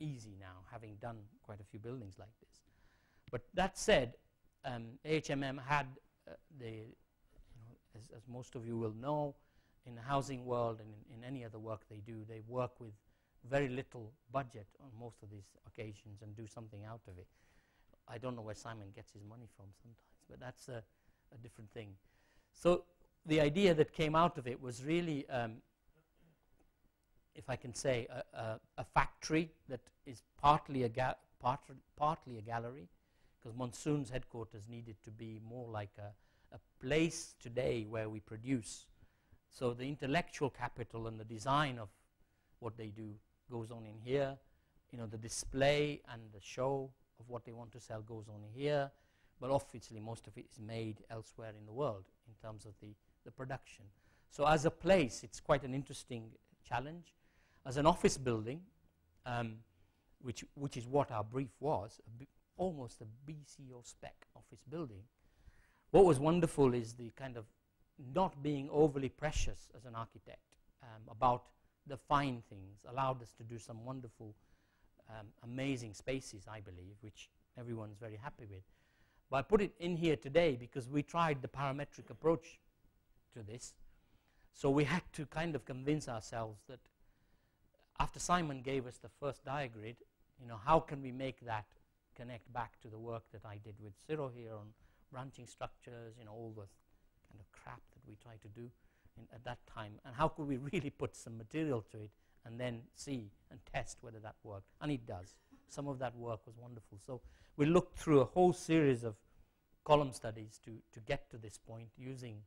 easy now, having done quite a few buildings like this. But that said, um, A H M M had uh, the, you know, as, as most of you will know, in the housing world and in, in any other work they do, they work with very little budget on most of these occasions and do something out of it. I don't know where Simon gets his money from sometimes, but that's a, a different thing. So the idea that came out of it was really, um, if I can say, a, a, a factory that is partly a, ga part, partly a gallery, because Monsoon's headquarters needed to be more like a, a place today where we produce. So the intellectual capital and the design of what they do goes on in here. You know, the display and the show of what they want to sell goes on here, but obviously most of it is made elsewhere in the world in terms of the, the production. So as a place, it's quite an interesting challenge. As an office building, um, which, which is what our brief was, a almost a B C O spec office building, what was wonderful is the kind of not being overly precious as an architect um, about the fine things, allowed us to do some wonderful, um, amazing spaces, I believe, which everyone's very happy with. But I put it in here today because we tried the parametric approach to this. So we had to kind of convince ourselves that after Simon gave us the first diagrid, you know, how can we make that connect back to the work that I did with Ciro here on branching structures, you know, all the kind of crap that we try to do in, at that time, and how could we really put some material to it and then see and test whether that worked? And it does. Some of that work was wonderful. So we looked through a whole series of column studies to, to get to this point using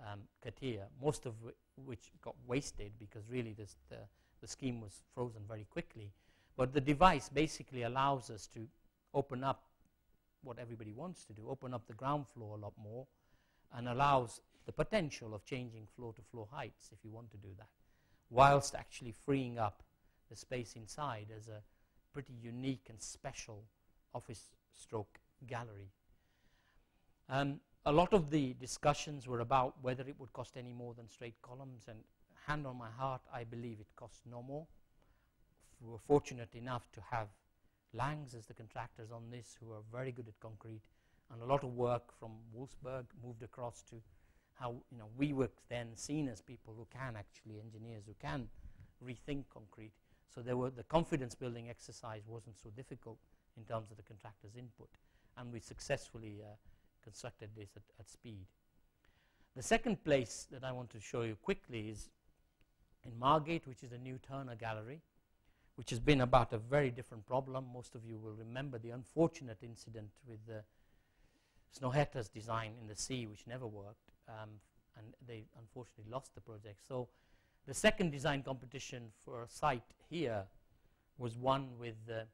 um, CATIA, most of wh which got wasted because really this, the, the scheme was frozen very quickly. But the device basically allows us to open up what everybody wants to do, open up the ground floor a lot more, and allows the potential of changing floor-to-floor heights if you want to do that, whilst actually freeing up the space inside as a pretty unique and special office stroke gallery. Um, a lot of the discussions were about whether it would cost any more than straight columns, and hand on my heart, I believe it costs no more. We were fortunate enough to have Langs as the contractors on this, who are very good at concrete, and a lot of work from Wolfsburg moved across to how, you know, we were then seen as people who can actually, engineers who can rethink concrete. So there were, the confidence building exercise wasn't so difficult in terms of the contractor's input. And we successfully uh, constructed this at, at speed. The second place that I want to show you quickly is in Margate, which is the new Turner Gallery, which has been about a very different problem. Most of you will remember the unfortunate incident with the Snoheta's design in the sea, which never worked. Um, and they unfortunately lost the project. So the second design competition for a site here was one with uh,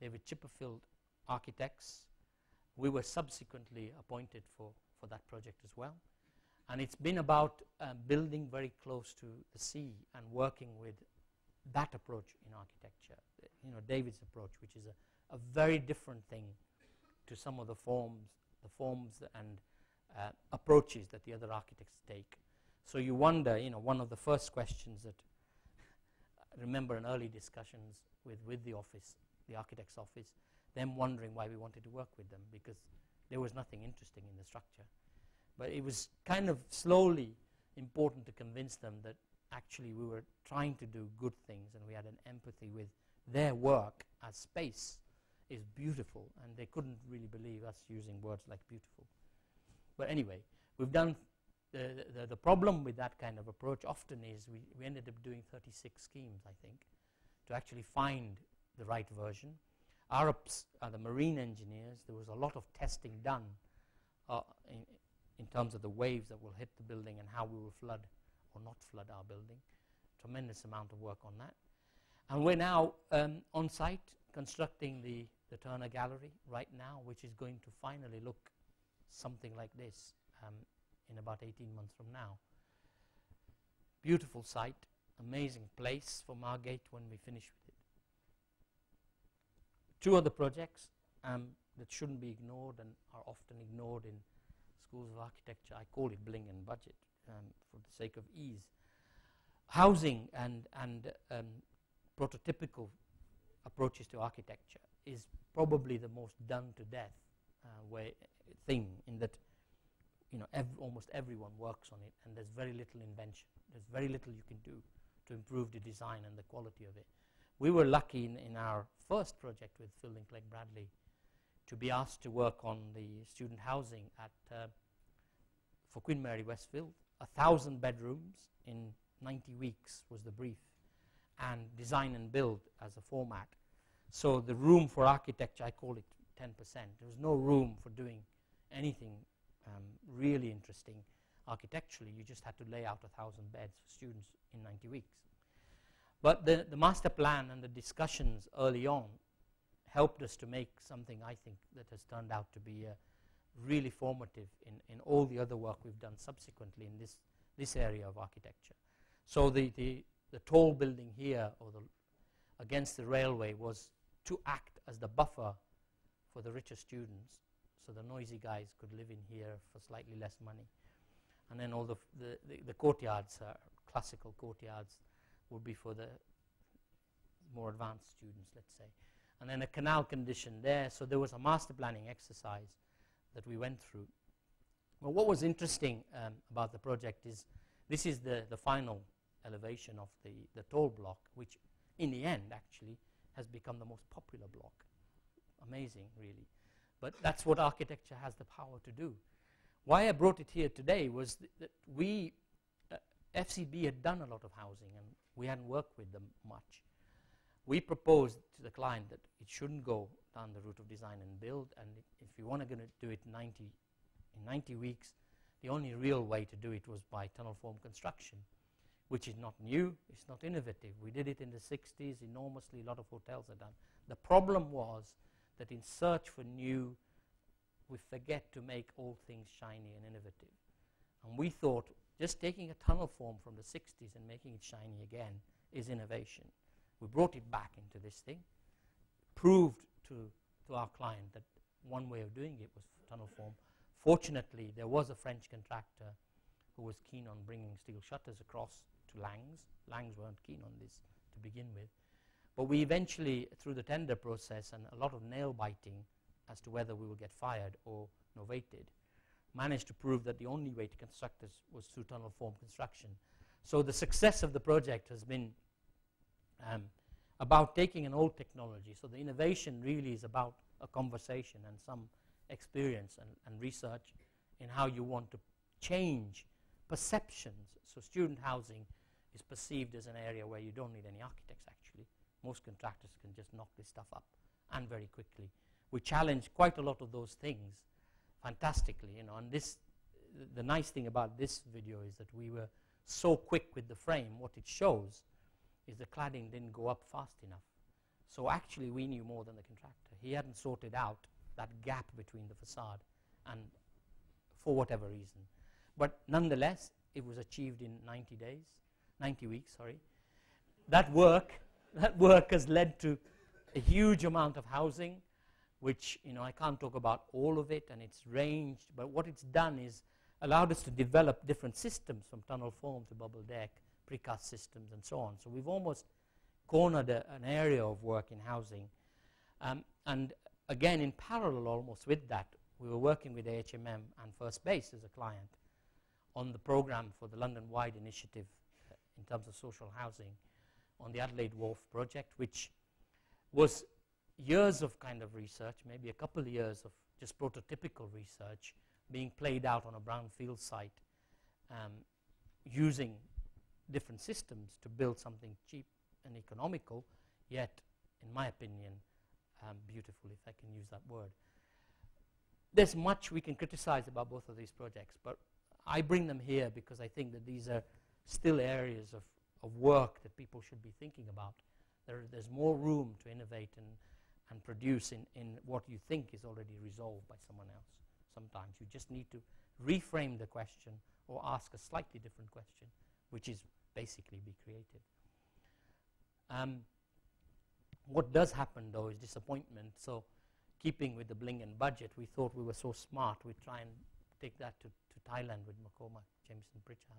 David Chipperfield Architects. We were subsequently appointed for, for that project as well. And it's been about uh, building very close to the sea and working with that approach in architecture, you know, David's approach, which is a, a very different thing to some of the forms, the forms and uh, approaches that the other architects take. So you wonder, you know, one of the first questions that I remember in early discussions with, with the office, the architect's office, them wondering why we wanted to work with them, because there was nothing interesting in the structure. But it was kind of slowly important to convince them that actually we were trying to do good things, and we had an empathy with their work as space is beautiful, and they couldn't really believe us using words like beautiful. But anyway, we've done the, the, the problem with that kind of approach often is we, we ended up doing thirty-six schemes, I think, to actually find the right version. Our ops are the marine engineers. There was a lot of testing done uh, in, in terms of the waves that will hit the building and how we will flood or not flood our building. Tremendous amount of work on that. And we're now um, on site constructing the, the Turner Gallery right now, which is going to finally look something like this um, in about eighteen months from now. Beautiful site, amazing place for Margate when we finish with it. Two other projects um, that shouldn't be ignored and are often ignored in schools of architecture. I call it bling and budget. Um, for the sake of ease, housing and, and um, prototypical approaches to architecture is probably the most done to death uh, way thing, in that, you know, ev almost everyone works on it, and there's very little invention. There's very little you can do to improve the design and the quality of it. We were lucky in, in our first project with Phil and Clegg Bradley to be asked to work on the student housing at uh, for Queen Mary Westfield. A thousand bedrooms in ninety weeks was the brief, and design and build as a format. So the room for architecture, I call it ten percent. There was no room for doing anything um, really interesting architecturally. You just had to lay out a thousand beds for students in ninety weeks. But the, the master plan and the discussions early on helped us to make something, I think, that has turned out to be a really formative in, in all the other work we've done subsequently in this, this area of architecture. So the, the, the tall building here or the, against the railway was to act as the buffer for the richer students, so the noisy guys could live in here for slightly less money. And then all the, the, the, the courtyards, uh, classical courtyards, would be for the more advanced students, let's say. And then a canal condition there, so there was a master planning exercise that we went through. Well, what was interesting um, about the project is this is the, the final elevation of the, the tall block, which in the end actually has become the most popular block. Amazing, really. But that's what architecture has the power to do. Why I brought it here today was th that we, uh, F C B had done a lot of housing and we hadn't worked with them much. We proposed to the client that it shouldn't go down the route of design and build, and if you want to do it ninety, in ninety weeks, the only real way to do it was by tunnel form construction, which is not new, it's not innovative. We did it in the sixties, enormously, a lot of hotels are done. The problem was that in search for new, we forget to make all things shiny and innovative. And we thought just taking a tunnel form from the sixties and making it shiny again is innovation. We brought it back into this thing, proved to, to our client that one way of doing it was tunnel form. Fortunately, there was a French contractor who was keen on bringing steel shutters across to Langs. Langs weren't keen on this to begin with. But we eventually, through the tender process and a lot of nail biting as to whether we would get fired or novated, managed to prove that the only way to construct this was through tunnel form construction. So the success of the project has been Um, about taking an old technology. So the innovation really is about a conversation and some experience and, and research in how you want to change perceptions. So student housing is perceived as an area where you don't need any architects, actually. Most contractors can just knock this stuff up, and very quickly. We challenge quite a lot of those things fantastically, you know, and this, the nice thing about this video is that we were so quick with the frame. What it shows is the cladding didn't go up fast enough. So actually we knew more than the contractor. He hadn't sorted out that gap between the facade and for whatever reason. But nonetheless, it was achieved in ninety days, ninety weeks, sorry. That work, that work has led to a huge amount of housing, which, you know, I can't talk about all of it, and it's ranged, but what it's done is allowed us to develop different systems, from tunnel form to bubble deck, precast systems, and so on. So we've almost cornered a, an area of work in housing. Um, and again, in parallel almost with that, we were working with A H M M and First Base as a client on the program for the London-wide initiative uh, in terms of social housing on the Adelaide Wharf project, which was years of kind of research, maybe a couple of years of just prototypical research being played out on a brownfield site, um, using different systems to build something cheap and economical, yet, in my opinion, um, beautiful, if I can use that word. There's much we can criticize about both of these projects, but I bring them here because I think that these are still areas of, of work that people should be thinking about. There, there's more room to innovate and, and produce in, in what you think is already resolved by someone else. Sometimes you just need to reframe the question or ask a slightly different question, which is basically be creative. Um, what does happen, though, is disappointment. So keeping with the bling and budget, we thought we were so smart, we'd try and take that to, to Thailand with Makoma Jameson Pritchard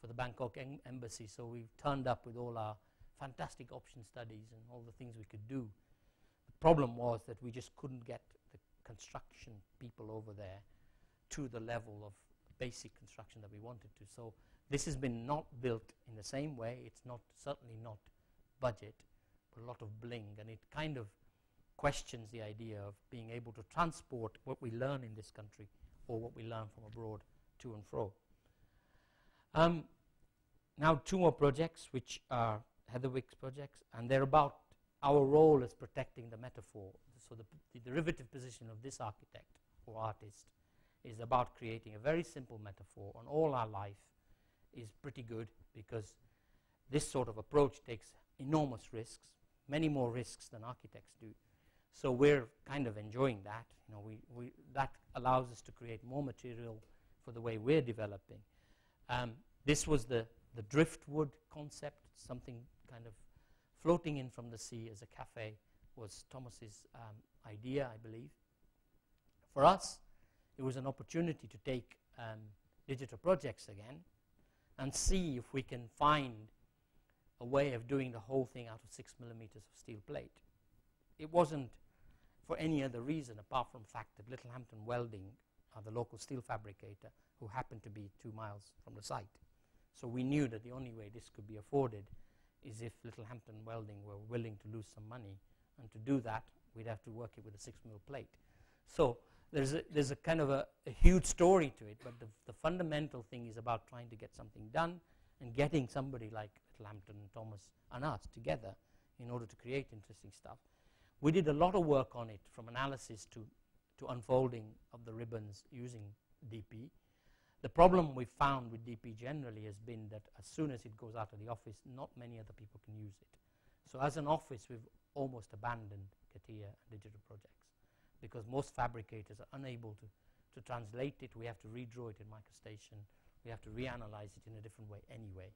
for the Bangkok em embassy. So we turned up with all our fantastic option studies and all the things we could do. The problem was that we just couldn't get the construction people over there to the level of basic construction that we wanted to. So this has been not built in the same way. It's not, certainly not budget, but a lot of bling, and it kind of questions the idea of being able to transport what we learn in this country or what we learn from abroad to and fro. Um, now two more projects, which are Heatherwick's projects, and they're about our role as protecting the metaphor. So the, the derivative position of this architect or artist is about creating a very simple metaphor on all our life is pretty good, because this sort of approach takes enormous risks, many more risks than architects do. So we're kind of enjoying that. You know, we, we, that allows us to create more material for the way we're developing. Um, this was the, the driftwood concept, something kind of floating in from the sea as a cafe was Thomas's um, idea, I believe. For us, it was an opportunity to take um, digital projects again and see if we can find a way of doing the whole thing out of six millimeters of steel plate. It wasn't for any other reason apart from the fact that Littlehampton Welding are the local steel fabricator who happened to be two miles from the site. So we knew that the only way this could be afforded is if Littlehampton Welding were willing to lose some money, and to do that we'd have to work it with a six mil plate. So there's a, there's a kind of a, a huge story to it, but the, the fundamental thing is about trying to get something done and getting somebody like Littlehampton, Thomas and us together in order to create interesting stuff. We did a lot of work on it, from analysis to, to unfolding of the ribbons using D P. The problem we found with D P generally has been that as soon as it goes out of the office, not many other people can use it. So as an office, we've almost abandoned CATIA and digital projects because most fabricators are unable to, to translate it. We have to redraw it in MicroStation. We have to reanalyze it in a different way anyway.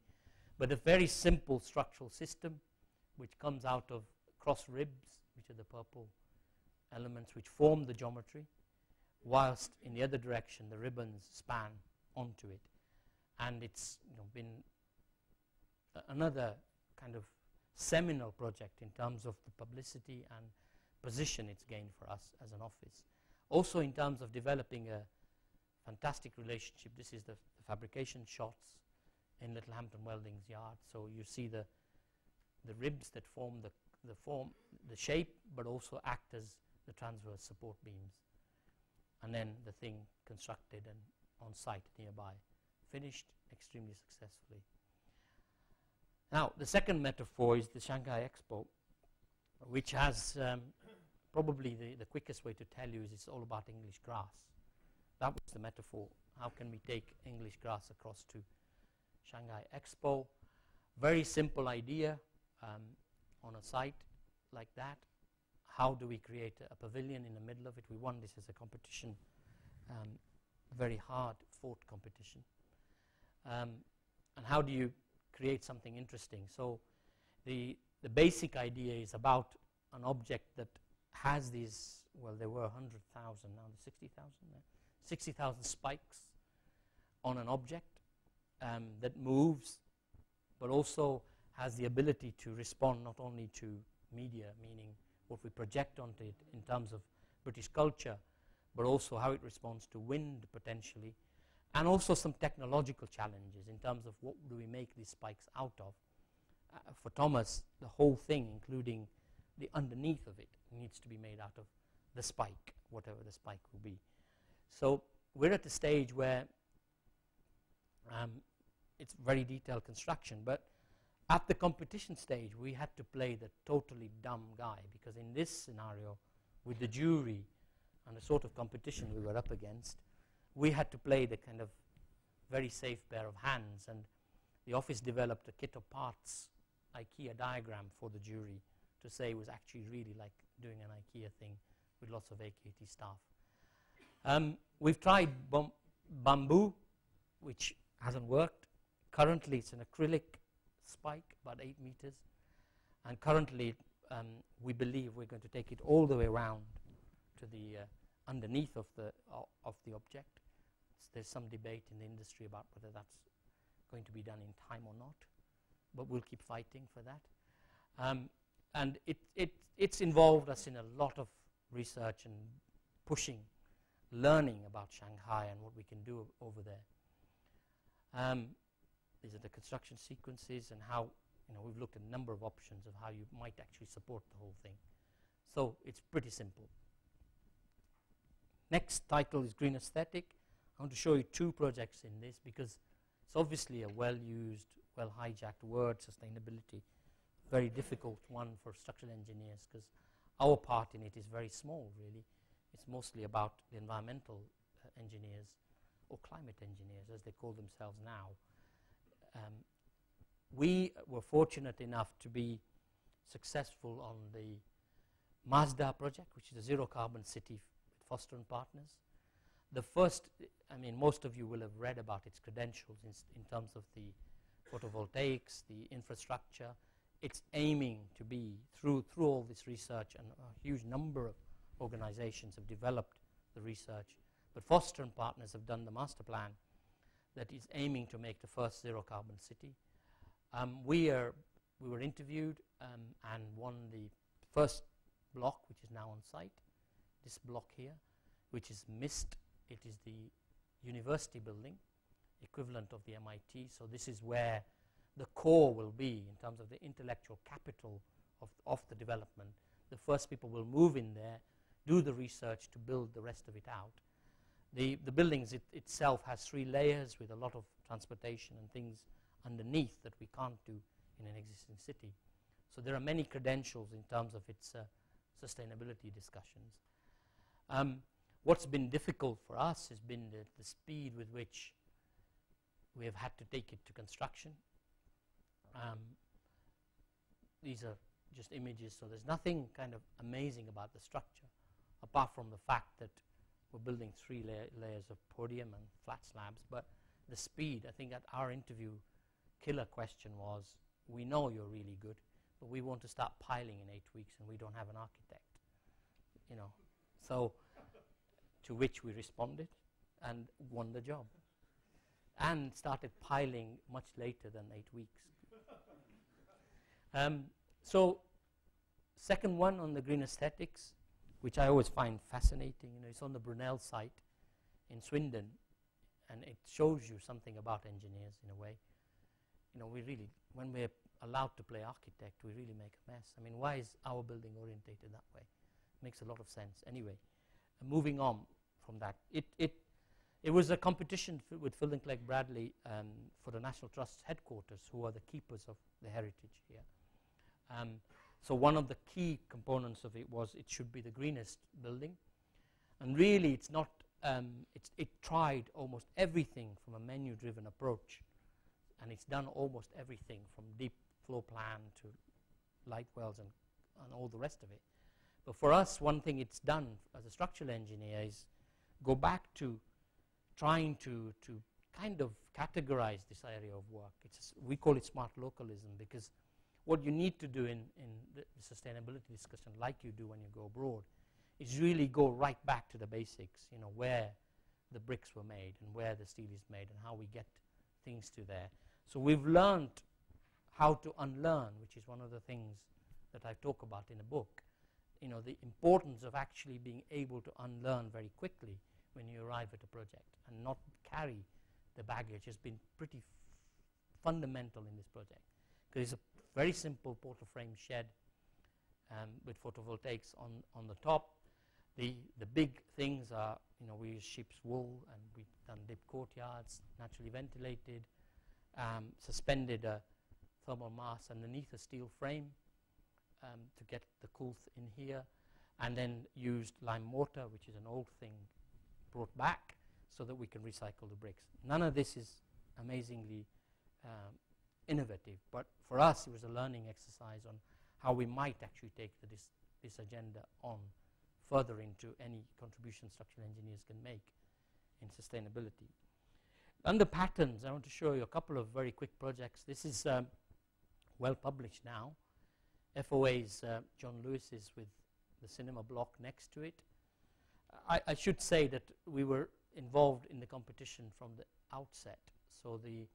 But a very simple structural system which comes out of cross ribs, which are the purple elements which form the geometry, whilst in the other direction the ribbons span onto it. And it's, you know, been another kind of seminal project in terms of the publicity and position it's gained for us as an office. Also in terms of developing a fantastic relationship. This is the, the fabrication shots in Littlehampton Welding's yard. So you see the, the ribs that form the, the form, the shape, but also act as the transverse support beams. And then the thing constructed and on site nearby, finished extremely successfully. Now, the second metaphor is the Shanghai Expo, which has um, probably the, the quickest way to tell you is it's all about English grass. That was the metaphor. How can we take English grass across to Shanghai Expo? Very simple idea um, on a site like that. How do we create a, a pavilion in the middle of it? We won this as a competition, um, very hard fought competition. Um, and how do you create something interesting? So the, the basic idea is about an object that has these, well, there were one hundred thousand, now there's sixty thousand there. sixty thousand spikes on an object um, that moves, but also has the ability to respond not only to media, meaning what we project onto it in terms of British culture, but also how it responds to wind potentially, and also some technological challenges in terms of what do we make these spikes out of. Uh, for Thomas, the whole thing, including the underneath of it, needs to be made out of the spike, whatever the spike will be. So we're at the stage where um, it's very detailed construction, but at the competition stage, we had to play the totally dumb guy, because in this scenario, with the jury and the sort of competition we were up against, we had to play the kind of very safe pair of hands, and the office developed a kit of parts IKEA diagram for the jury to say it was actually really like doing an IKEA thing with lots of A K T staff. Um, we've tried bam bamboo, which hasn't worked. Currently, it's an acrylic spike, about eight meters. And currently, um, we believe we're going to take it all the way around to the uh, underneath of the, uh, of the object. So there's some debate in the industry about whether that's going to be done in time or not. But we'll keep fighting for that. Um, and it, it, it's involved us in a lot of research and pushing, learning about Shanghai and what we can do over there. Um, these are the construction sequences and how, you know, we've looked at a number of options of how you might actually support the whole thing. So it's pretty simple. Next title is Green Aesthetic. I want to show you two projects in this because it's obviously a well-used, well-hijacked word, sustainability. Very difficult one for structural engineers because our part in it is very small, really. It's mostly about the environmental uh, engineers, or climate engineers, as they call themselves now. Um, we were fortunate enough to be successful on the Mazda project, which is a zero-carbon city with Foster and Partners. The first, I mean, most of you will have read about its credentials in, in terms of the photovoltaics, the infrastructure. It's aiming to be, through, through all this research and a huge number of organizations have developed the research, but Foster and Partners have done the master plan that is aiming to make the first zero-carbon city. Um, we, are, we were interviewed um, and won the first block, which is now on site, this block here, which is MIST. It is the university building, equivalent of the M I T, so this is where the core will be in terms of the intellectual capital of, of the development. The first people will move in there, do the research to build the rest of it out. The, the buildings it, itself has three layers with a lot of transportation and things underneath that we can't do in an existing city. So there are many credentials in terms of its uh, sustainability discussions. Um, what's been difficult for us has been the, the speed with which we have had to take it to construction. Um, these are just images, so there's nothing kind of amazing about the structure apart from the fact that we're building three la layers of podium and flat slabs, but the speed, I think at our interview, killer question was, we know you're really good, but we want to start piling in eight weeks and we don't have an architect, you know. So, to which we responded and won the job and started piling much later than eight weeks. um, So, second one on the green aesthetics, which I always find fascinating, you know, it's on the Brunel site in Swindon, and it shows you something about engineers in a way. You know, we really, when we're allowed to play architect, we really make a mess. I mean, why is our building orientated that way? It makes a lot of sense. Anyway, uh, moving on from that, it, it, it was a competition f with Phil and Clegg Bradley um, for the National Trust's headquarters, who are the keepers of the heritage here. Um, so one of the key components of it was it should be the greenest building. And really, it's not um, it's, it tried almost everything from a menu-driven approach, and it's done almost everything from deep floor plan to light wells and, and all the rest of it. But for us, one thing it's done as a structural engineer is go back to trying to, to kind of categorize this area of work. It's, we call it smart localism, because what you need to do in, in the sustainability discussion, like you do when you go abroad, is really go right back to the basics, you know, where the bricks were made and where the steel is made and how we get things to there. So we've learned how to unlearn, which is one of the things that I talk about in the book. You know, the importance of actually being able to unlearn very quickly when you arrive at a project and not carry the baggage has been pretty f fundamental in this project, because it's a very simple port-of-frame shed um, with photovoltaics on, on the top. The, the big things are, you know, we use sheep's wool, and we've done deep courtyards, naturally ventilated, um, suspended a thermal mass underneath a steel frame um, to get the coolth in here, and then used lime mortar, which is an old thing brought back so that we can recycle the bricks. None of this is amazingly um, innovative, but for us it was a learning exercise on how we might actually take the, this, this agenda on further into any contribution structural engineers can make in sustainability. Under patterns, I want to show you a couple of very quick projects. This is um, well published now. F O A's uh, John Lewis's with the cinema block next to it. I, I should say that we were involved in the competition from the outset, so the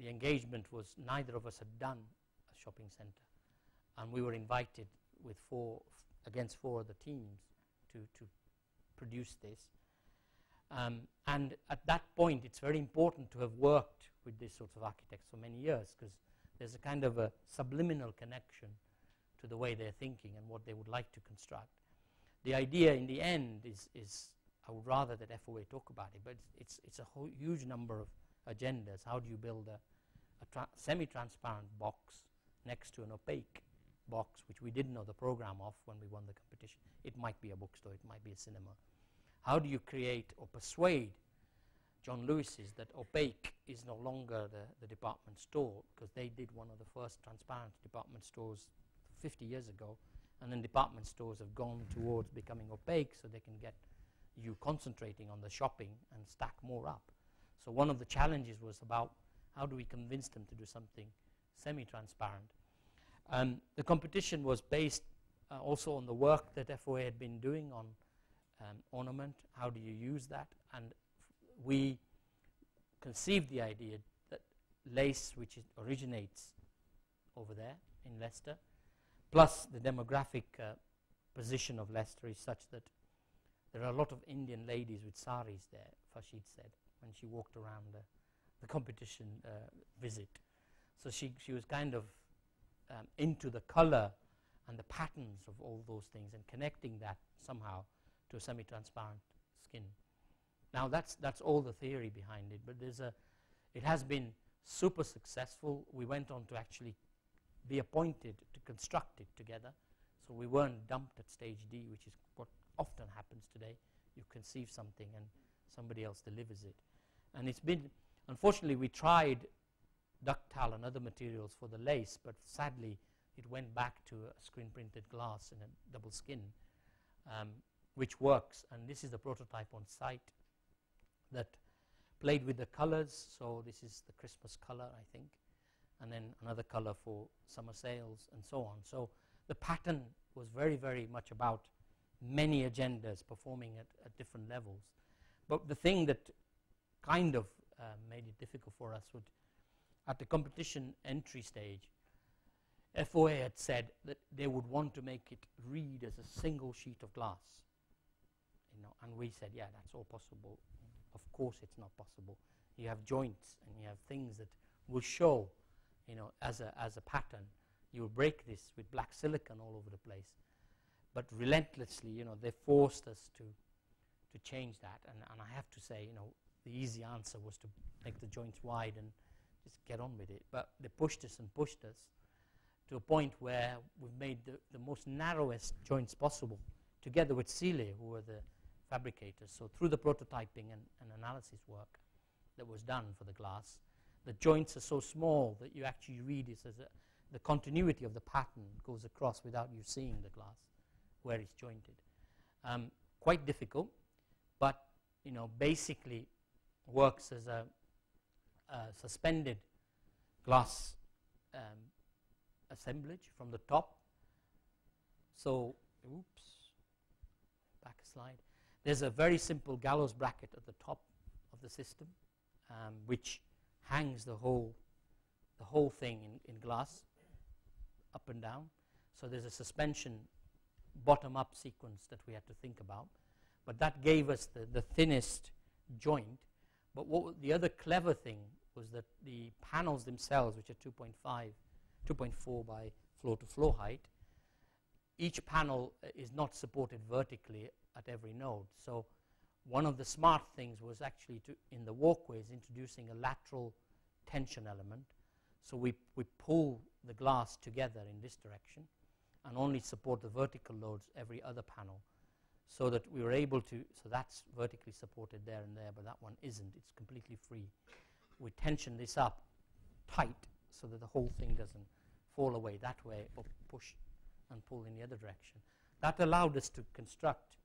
the engagement was neither of us had done a shopping center, and we were invited with four f against four other teams to to produce this, um, and at that point it's very important to have worked with these sorts of architects for many years, because there's a kind of a subliminal connection to the way they're thinking and what they would like to construct. The idea in the end is is I would rather that F O A talk about it, but it's, it's, it's a whole huge number of agendas. How do you build a, a semi-transparent box next to an opaque box, which we didn't know the program of when we won the competition? It might be a bookstore, it might be a cinema. How do you create or persuade John Lewis's that opaque is no longer the, the department store, because they did one of the first transparent department stores fifty years ago, and then department stores have gone towards becoming opaque so they can get you concentrating on the shopping and stack more up. So one of the challenges was about how do we convince them to do something semi-transparent. Um, the competition was based uh, also on the work that F O A had been doing on um, ornament. How do you use that? And f we conceived the idea that lace, which is originates over there in Leicester, plus the demographic uh, position of Leicester is such that there are a lot of Indian ladies with saris there, Farshid said, when she walked around the, the competition uh, visit. So she, she was kind of um, into the color and the patterns of all those things and connecting that somehow to a semi-transparent skin. Now that's, that's all the theory behind it, but there's a, it has been super successful. We went on to actually be appointed to construct it together. So we weren't dumped at stage D, which is what often happens today. You conceive something and somebody else delivers it. And it's been, unfortunately, we tried ductile and other materials for the lace, but sadly it went back to a screen printed glass in a double skin, um, which works. And this is the prototype on site that played with the colors. So this is the Christmas color, I think, and then another color for summer sales and so on. So the pattern was very, very much about many agendas performing at, at different levels. But the thing that kind of uh, made it difficult for us would, at the competition entry stage, F O A had said that they would want to make it read as a single sheet of glass. You know, and we said, yeah, that's all possible. Of course it's not possible. You have joints and you have things that will show, you know, as a, as a pattern. You will break this with black silicon all over the place. But relentlessly, you know, they forced us to, to change that. And, and I have to say, you know, the easy answer was to make the joints wide and just get on with it. But they pushed us and pushed us to a point where we've made the, the most narrowest joints possible, together with Sile, who were the fabricators. So through the prototyping and, and analysis work that was done for the glass, the joints are so small that you actually read it as a, the continuity of the pattern goes across without you seeing the glass where it's jointed. Um, quite difficult, but you know, basically works as a, a suspended glass um, assemblage from the top. So, oops, back a slide. There's a very simple gallows bracket at the top of the system, um, which hangs the whole, the whole thing in, in glass up and down. So there's a suspension bottom-up sequence that we had to think about. But that gave us the, the thinnest joint. But what the other clever thing was that the panels themselves, which are two point five, two point four by floor-to-floor height, each panel uh, is not supported vertically at every node. So one of the smart things was actually to, in the walkways, introducing a lateral tension element. So we, we pull the glass together in this direction and only support the vertical loads every other panel, so that we were able to, so that's vertically supported there and there, but that one isn't. It's completely free. We tension this up tight so that the whole thing doesn't fall away that way or push and pull in the other direction. That allowed us to construct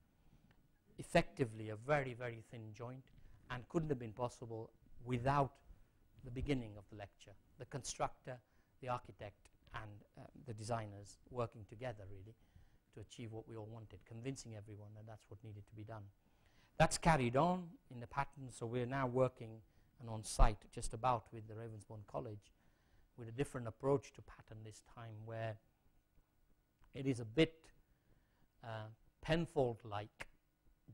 effectively a very, very thin joint, and couldn't have been possible without the beginning of the lecture. The constructor, the architect, and um, the designers working together, really, to achieve what we all wanted, convincing everyone that that's what needed to be done. That's carried on in the pattern, so we're now working and on site just about with the Ravensbourne College with a different approach to pattern this time, where it is a bit uh, Penfold-like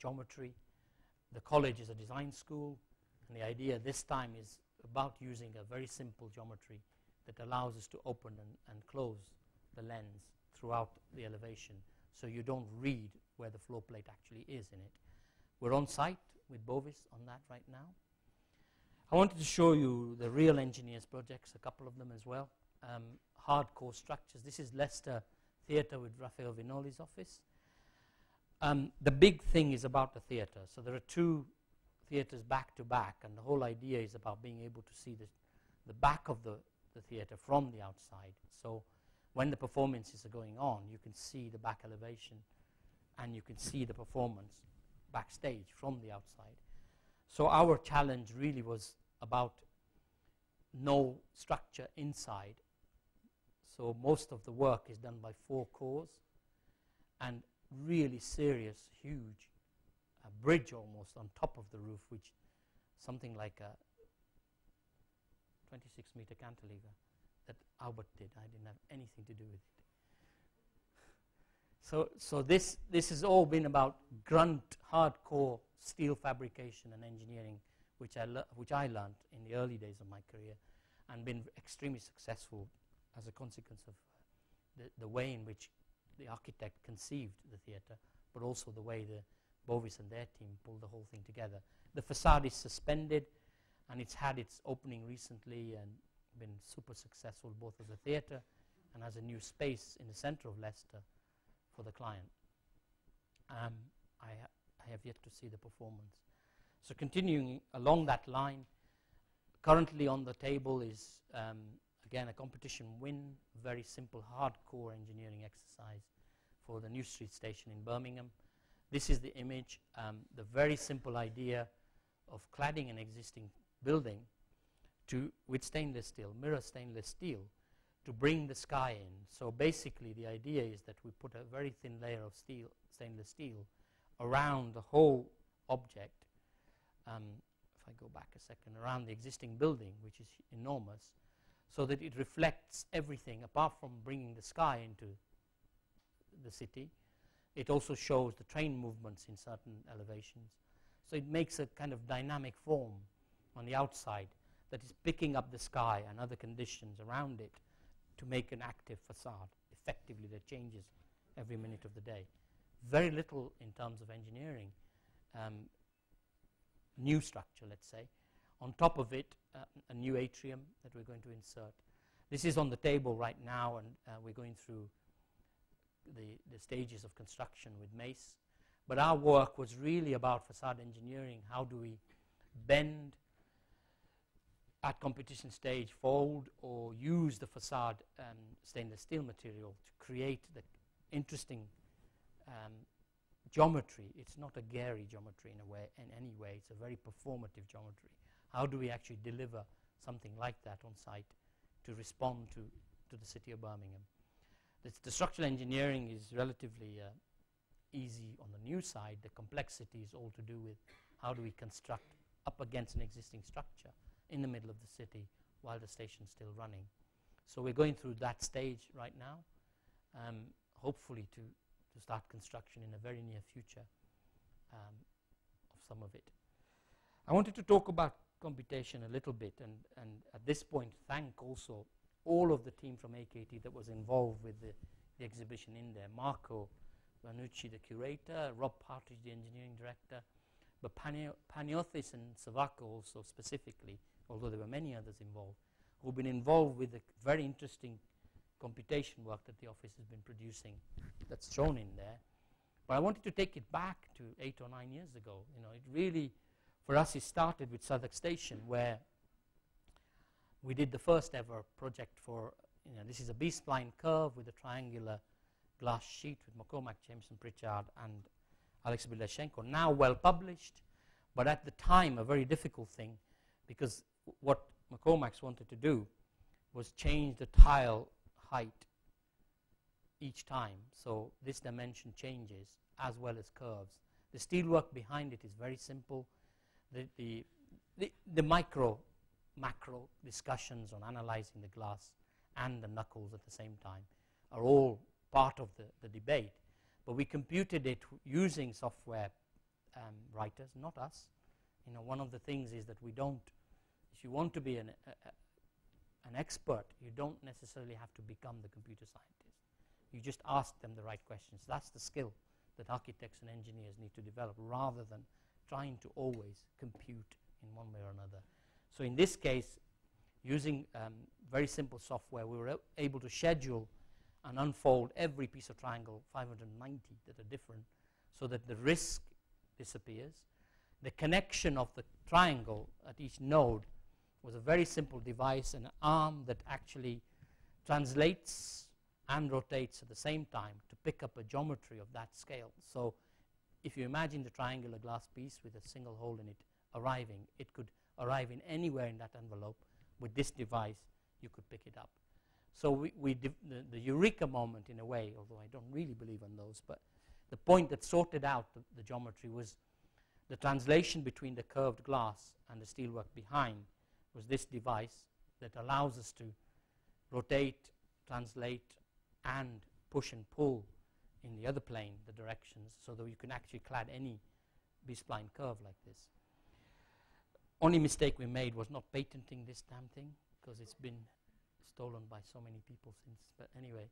geometry. The college is a design school, and the idea this time is about using a very simple geometry that allows us to open and, and close the lens throughout the elevation, so you don't read where the floor plate actually is in it. We're on site with Bovis on that right now. I wanted to show you the real engineers projects, a couple of them as well. Um, hardcore structures. This is Leicester Theatre with Raphael Vinoli's office. Um, the big thing is about the theatre. So there are two theatres back to back, and the whole idea is about being able to see the, the back of the, the theatre from the outside. So when the performances are going on, you can see the back elevation and you can see the performance backstage from the outside. So our challenge really was about no structure inside. So most of the work is done by four cores and really serious, huge uh, bridge almost on top of the roof, which something like a twenty-six meter cantilever that Albert did. I didn't have anything to do with it. So, so this, this has all been about grunt, hardcore steel fabrication and engineering, which I, which I learned in the early days of my career and been extremely successful as a consequence of the, the way in which the architect conceived the theatre, but also the way the Bovis and their team pulled the whole thing together. The facade is suspended, and it's had its opening recently and been super successful both as a theatre and as a new space in the centre of Leicester for the client. Um, I, ha I have yet to see the performance. So continuing along that line, currently on the table is, um, again, a competition win, very simple, hardcore engineering exercise for the New Street Station in Birmingham. This is the image, um, the very simple idea of cladding an existing building to, with stainless steel, mirror stainless steel, to bring the sky in. So basically the idea is that we put a very thin layer of steel, stainless steel around the whole object, um, if I go back a second, around the existing building, which is enormous, so that it reflects everything apart from bringing the sky into the city. It also shows the train movements in certain elevations. So it makes a kind of dynamic form on the outside that is picking up the sky and other conditions around it to make an active facade, effectively, that changes every minute of the day. Very little in terms of engineering, um, new structure, let's say. On top of it, uh, a new atrium that we're going to insert. This is on the table right now, and uh, we're going through the, the stages of construction with Mace. But our work was really about facade engineering. How do we bend at competition stage, fold or use the facade um, stainless steel material to create the interesting um, geometry? It's not a gary geometry in a way, in any way. It's a very performative geometry. How do we actually deliver something like that on site to respond to, to the city of Birmingham? The, the structural engineering is relatively uh, easy on the new side. The complexity is all to do with how do we construct up against an existing structure in the middle of the city while the station's still running. So we're going through that stage right now, um, hopefully to, to start construction in the very near future um, of some of it. I wanted to talk about computation a little bit, and, and at this point thank also all of the team from A K T that was involved with the, the exhibition in there. Marco Vanucci, the curator, Rob Partridge, the engineering director, but Panio Paniothis and Savako also specifically, although there were many others involved, who've been involved with the very interesting computation work that the office has been producing that's shown in there. But I wanted to take it back to eight or nine years ago. You know, it really, for us, it started with Southwark Station, where we did the first ever project for, you know, this is a B-spline curve with a triangular glass sheet with McCormack, Jameson, Pritchard, and Alex Bileshenko, now well published, but at the time a very difficult thing, because what McCormack's wanted to do was change the tile height each time. So this dimension changes as well as curves. The steelwork behind it is very simple. The, the, the, the micro, macro discussions on analyzing the glass and the knuckles at the same time are all part of the, the debate. But we computed it using software um, writers, not us. You know, one of the things is that we don't, if you want to be an, a, a, an expert, you don't necessarily have to become the computer scientist. You just ask them the right questions. That's the skill that architects and engineers need to develop, rather than trying to always compute in one way or another. So in this case, using um, very simple software, we were able to schedule and unfold every piece of triangle, five hundred ninety that are different, so that the risk disappears. The connection of the triangle at each node was a very simple device, an arm that actually translates and rotates at the same time to pick up a geometry of that scale. So if you imagine the triangular glass piece with a single hole in it arriving, it could arrive in anywhere in that envelope. With this device, you could pick it up. So we, we div the, the eureka moment, in a way, although I don't really believe in those, but the point that sorted out the, the geometry was the translation between the curved glass and the steelwork behind was this device that allows us to rotate, translate, and push and pull in the other plane, the directions, so that you can actually clad any B-spline curve like this. Only mistake we made was not patenting this damn thing, because it's been stolen by so many people since, but anyway.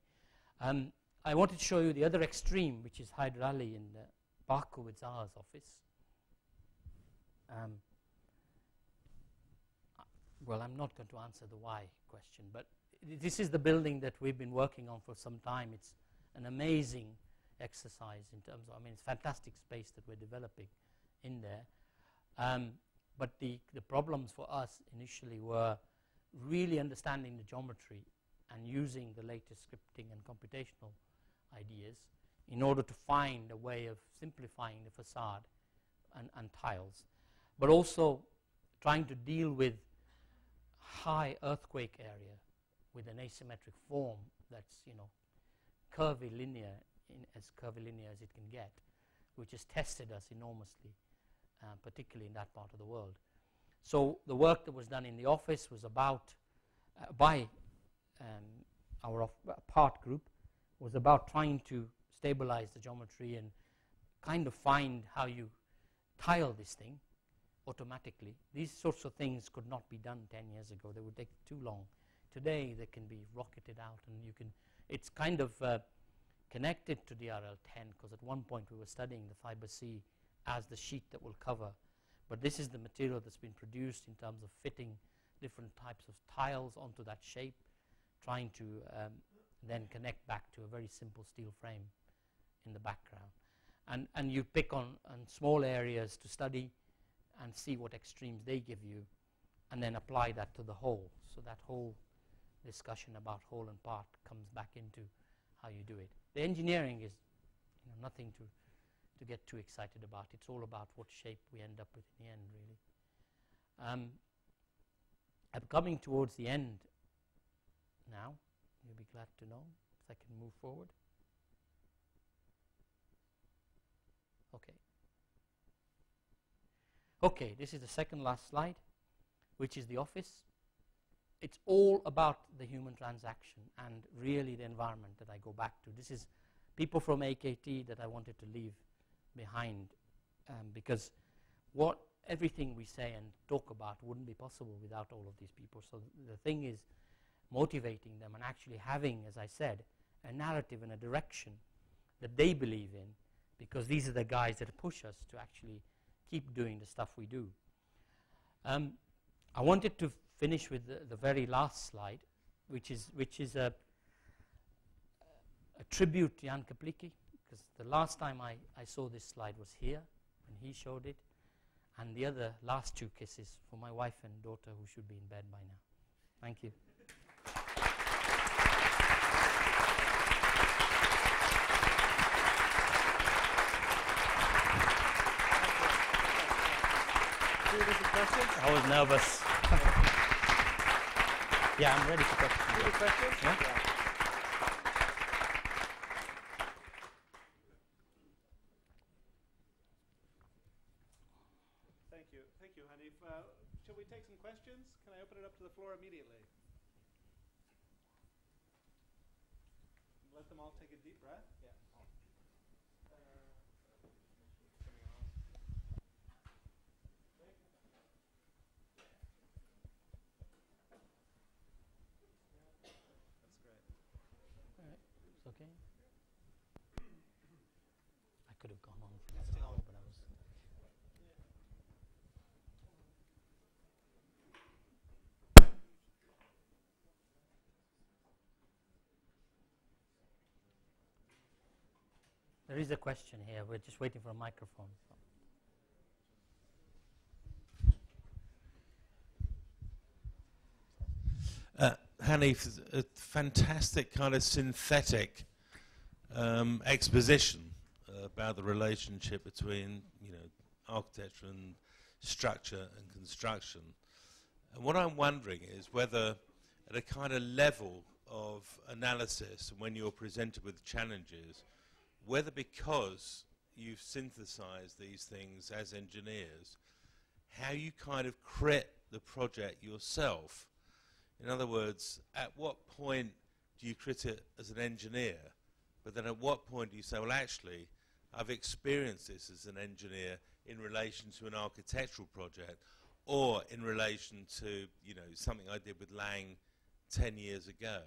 Um, I wanted to show you the other extreme, which is Hyder Ali in the Baku with Zaha's office. Um, well, I'm not going to answer the why question, but this is the building that we've been working on for some time. It's an amazing exercise in terms of, I mean, it's fantastic space that we're developing in there. Um, but the, the problems for us initially were really understanding the geometry and using the latest scripting and computational ideas in order to find a way of simplifying the facade and, and tiles, but also trying to deal with high earthquake area with an asymmetric form that's, you know, curvilinear, in as curvilinear as it can get, which has tested us enormously, uh, particularly in that part of the world. So the work that was done in the office was about, uh, by um, our off part group, was about trying to stabilize the geometry and kind of find how you tile this thing automatically. These sorts of things could not be done ten years ago. They would take too long. Today they can be rocketed out, and you can, it's kind of uh, connected to D R L ten, because at one point we were studying the fiber C as the sheet that will cover. But this is the material that's been produced in terms of fitting different types of tiles onto that shape, trying to um, then connect back to a very simple steel frame in the background. and, and you pick on, on small areas to study and see what extremes they give you, and then apply that to the whole. So that whole discussion about whole and part comes back into how you do it. The engineering is you know, nothing to, to get too excited about. It's all about what shape we end up with in the end, really. Um, I'm coming towards the end now. You'll be glad to know if I can move forward. Okay. Okay, this is the second last slide, which is the office. It's all about the human transaction and really the environment that I go back to. This is people from A K T that I wanted to leave behind um, because what everything we say and talk about wouldn't be possible without all of these people. So th the thing is motivating them and actually having, as I said, a narrative and a direction that they believe in, because these are the guys that push us to actually keep doing the stuff we do. Um, I wanted to finish with the, the very last slide, which is, which is a, a tribute to Jan Kaplicki, because the last time I, I saw this slide was here, when he showed it, and the other last two kisses for my wife and daughter, who should be in bed by now. Thank you. I was nervous. Yeah, I'm ready for questions. Any questions? Yeah? Yeah. Thank you. Thank you, Hanif. Uh, shall we take some questions? Can I open it up to the floor immediately? Let them all take a deep breath. Yeah. There is a question here. We're just waiting for a microphone. Uh, Hanif, a fantastic kind of synthetic um, exposition uh, about the relationship between, you know, architecture and structure and construction. And what I'm wondering is whether, at a kind of level of analysis, when you're presented with challenges, whether because you've synthesized these things as engineers, how you kind of create the project yourself. In other words, at what point do you create it as an engineer? But then at what point do you say, well, actually, I've experienced this as an engineer in relation to an architectural project, or in relation to, you know, something I did with Lang ten years ago.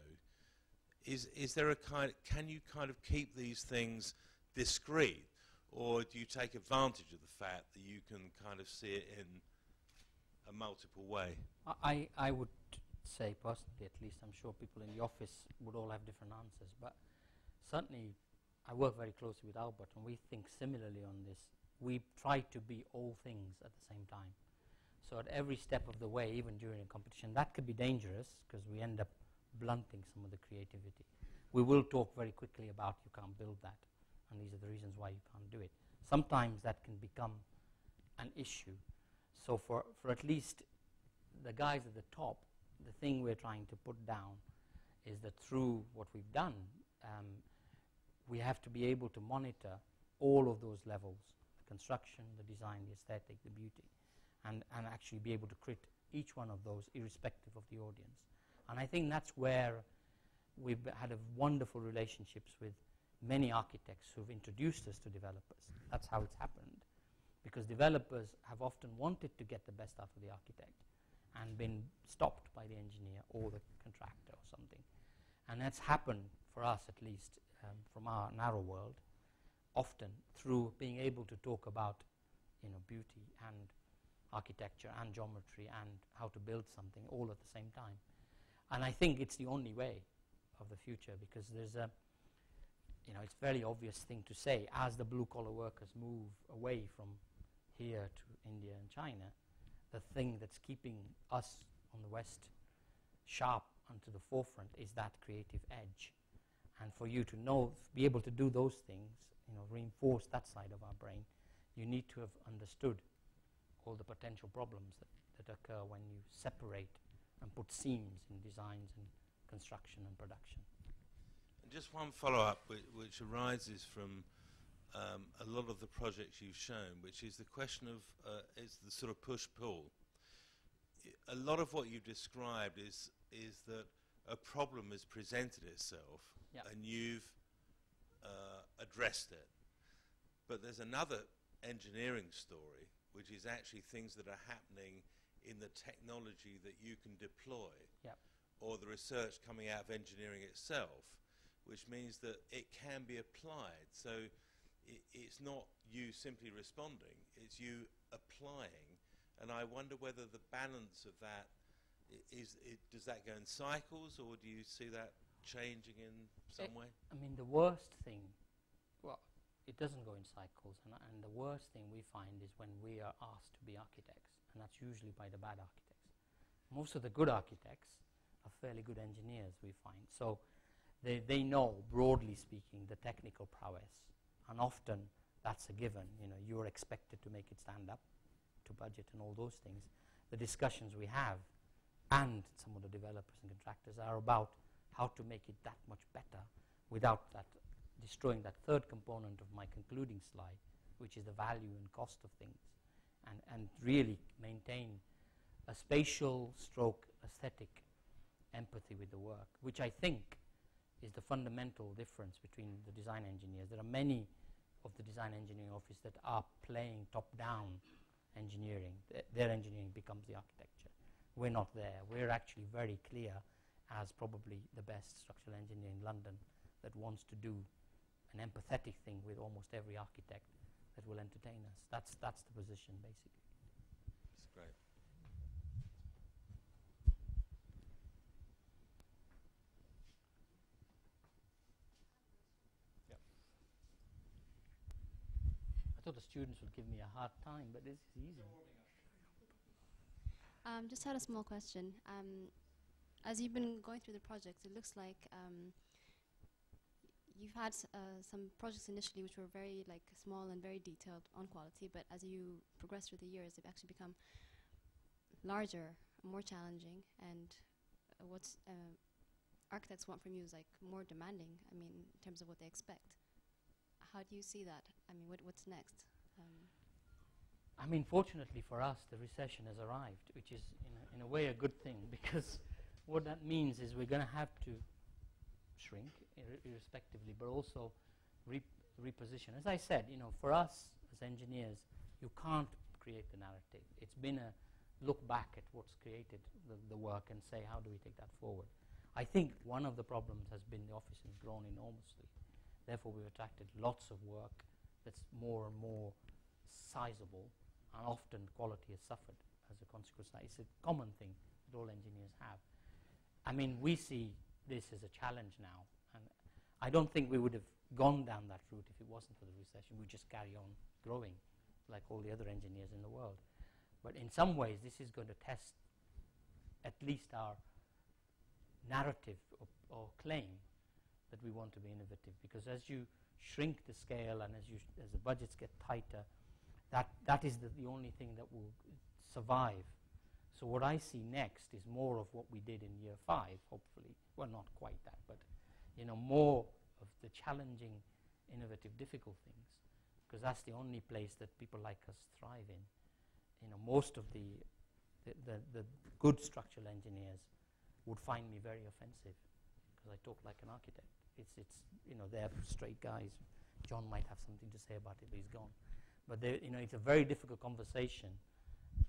Is, is there a kind, can you kind of keep these things discrete, or do you take advantage of the fact that you can kind of see it in a multiple way? I, I would say personally, at least, I'm sure people in the office would all have different answers, but certainly I work very closely with Albert and we think similarly on this. We try to be all things at the same time. So at every step of the way, even during a competition, that could be dangerous because we end up blunting some of the creativity. We will talk very quickly about you can't build that, and these are the reasons why you can't do it. Sometimes that can become an issue. So for, for at least the guys at the top, the thing we're trying to put down is that through what we've done, um, we have to be able to monitor all of those levels, the construction, the design, the aesthetic, the beauty, and, and actually be able to crit each one of those irrespective of the audience. And I think that's where we've had a wonderful relationships with many architects who've introduced us to developers. That's how it's happened, because developers have often wanted to get the best out of the architect and been stopped by the engineer or the contractor or something. And that's happened for us, at least, um, from our narrow world, often through being able to talk about, you know, beauty and architecture and geometry and how to build something all at the same time. And I think it's the only way of the future, because there's a, you know, it's a very obvious thing to say. As the blue-collar workers move away from here to India and China, the thing that's keeping us on the West sharp and to the forefront is that creative edge. And for you to know, be able to do those things, you know, reinforce that side of our brain, you need to have understood all the potential problems that, that occur when you separate and put seams in designs and construction and production. And just one follow-up which, which arises from um, a lot of the projects you've shown, which is the question of uh, is the sort of push-pull. A lot of what you've described is, is that a problem has presented itself, yep, and you've uh, addressed it. But there's another engineering story, which is actually things that are happening in the technology that you can deploy, yep, or the research coming out of engineering itself, which means that it can be applied. So it, it's not you simply responding, it's you applying. And I wonder whether the balance of that is, it, does that go in cycles, or do you see that changing in some it way? I mean, the worst thing, well, it doesn't go in cycles, and, and the worst thing we find is when we are asked to be architects, and that's usually by the bad architects. Most of the good architects are fairly good engineers, we find. So they, they know, broadly speaking, the technical prowess, and often that's a given. You know, you're expected to make it stand up to budget and all those things. The discussions we have, and some of the developers and contractors, are about how to make it that much better without that destroying that third component of my concluding slide, which is the value and cost of things, and, and really maintain a spatial stroke aesthetic empathy with the work, which I think is the fundamental difference between the design engineers. There are many of the design engineering office that are playing top-down engineering. Th their engineering becomes the architecture. We're not there. We're actually very clear as probably the best structural engineer in London that wants to do an empathetic thing with almost every architect that will entertain us. That's, that's the position, basically. That's great. Yep. I thought the students would give me a hard time, but this is easy. Um, just had a small question. Um, as you've been going through the projects, it looks like um, you've had uh, some projects initially which were very like small and very detailed on quality, but as you progress through the years, they've actually become larger, more challenging, and uh, what uh, architects want from you is like more demanding, I mean, in terms of what they expect. How do you see that? I mean, what, what's next? Um, I mean, fortunately for us, the recession has arrived, which is in a, in a way a good thing, because what that means is we're going to have to shrink irrespectively, but also re reposition. As I said, you know, for us as engineers, you can't create the narrative. It's been a look back at what's created the, the work and say, how do we take that forward? I think one of the problems has been the office has grown enormously. Therefore, we've attracted lots of work that's more and more sizable, and often quality has suffered as a consequence. It's a common thing that all engineers have. I mean, we see this as a challenge now, and I don't think we would have gone down that route if it wasn't for the recession. We just carry on growing like all the other engineers in the world. But in some ways, this is going to test at least our narrative or, or claim that we want to be innovative, because as you shrink the scale and as, you sh as the budgets get tighter, That, that is the, the only thing that will survive. So what I see next is more of what we did in year five, hopefully. Well, not quite that, but you know, more of the challenging, innovative, difficult things, because that's the only place that people like us thrive in. You know, most of the, the, the, the good structural engineers would find me very offensive, because I talk like an architect. It's, it's, you know, they're straight guys. John might have something to say about it, but he's gone. But they, you know, it's a very difficult conversation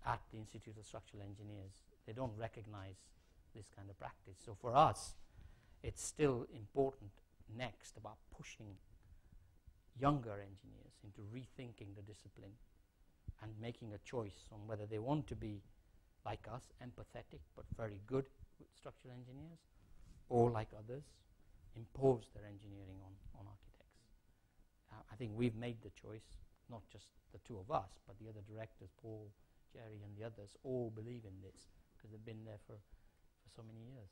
at the Institute of Structural Engineers. They don't recognize this kind of practice. So for us, it's still important next about pushing younger engineers into rethinking the discipline and making a choice on whether they want to be, like us, empathetic but very good structural engineers, or like others, impose their engineering on, on architects. uh, I think we've made the choice, not just the two of us, but the other directors, Paul, Jerry, and the others, all believe in this because they've been there for, for so many years.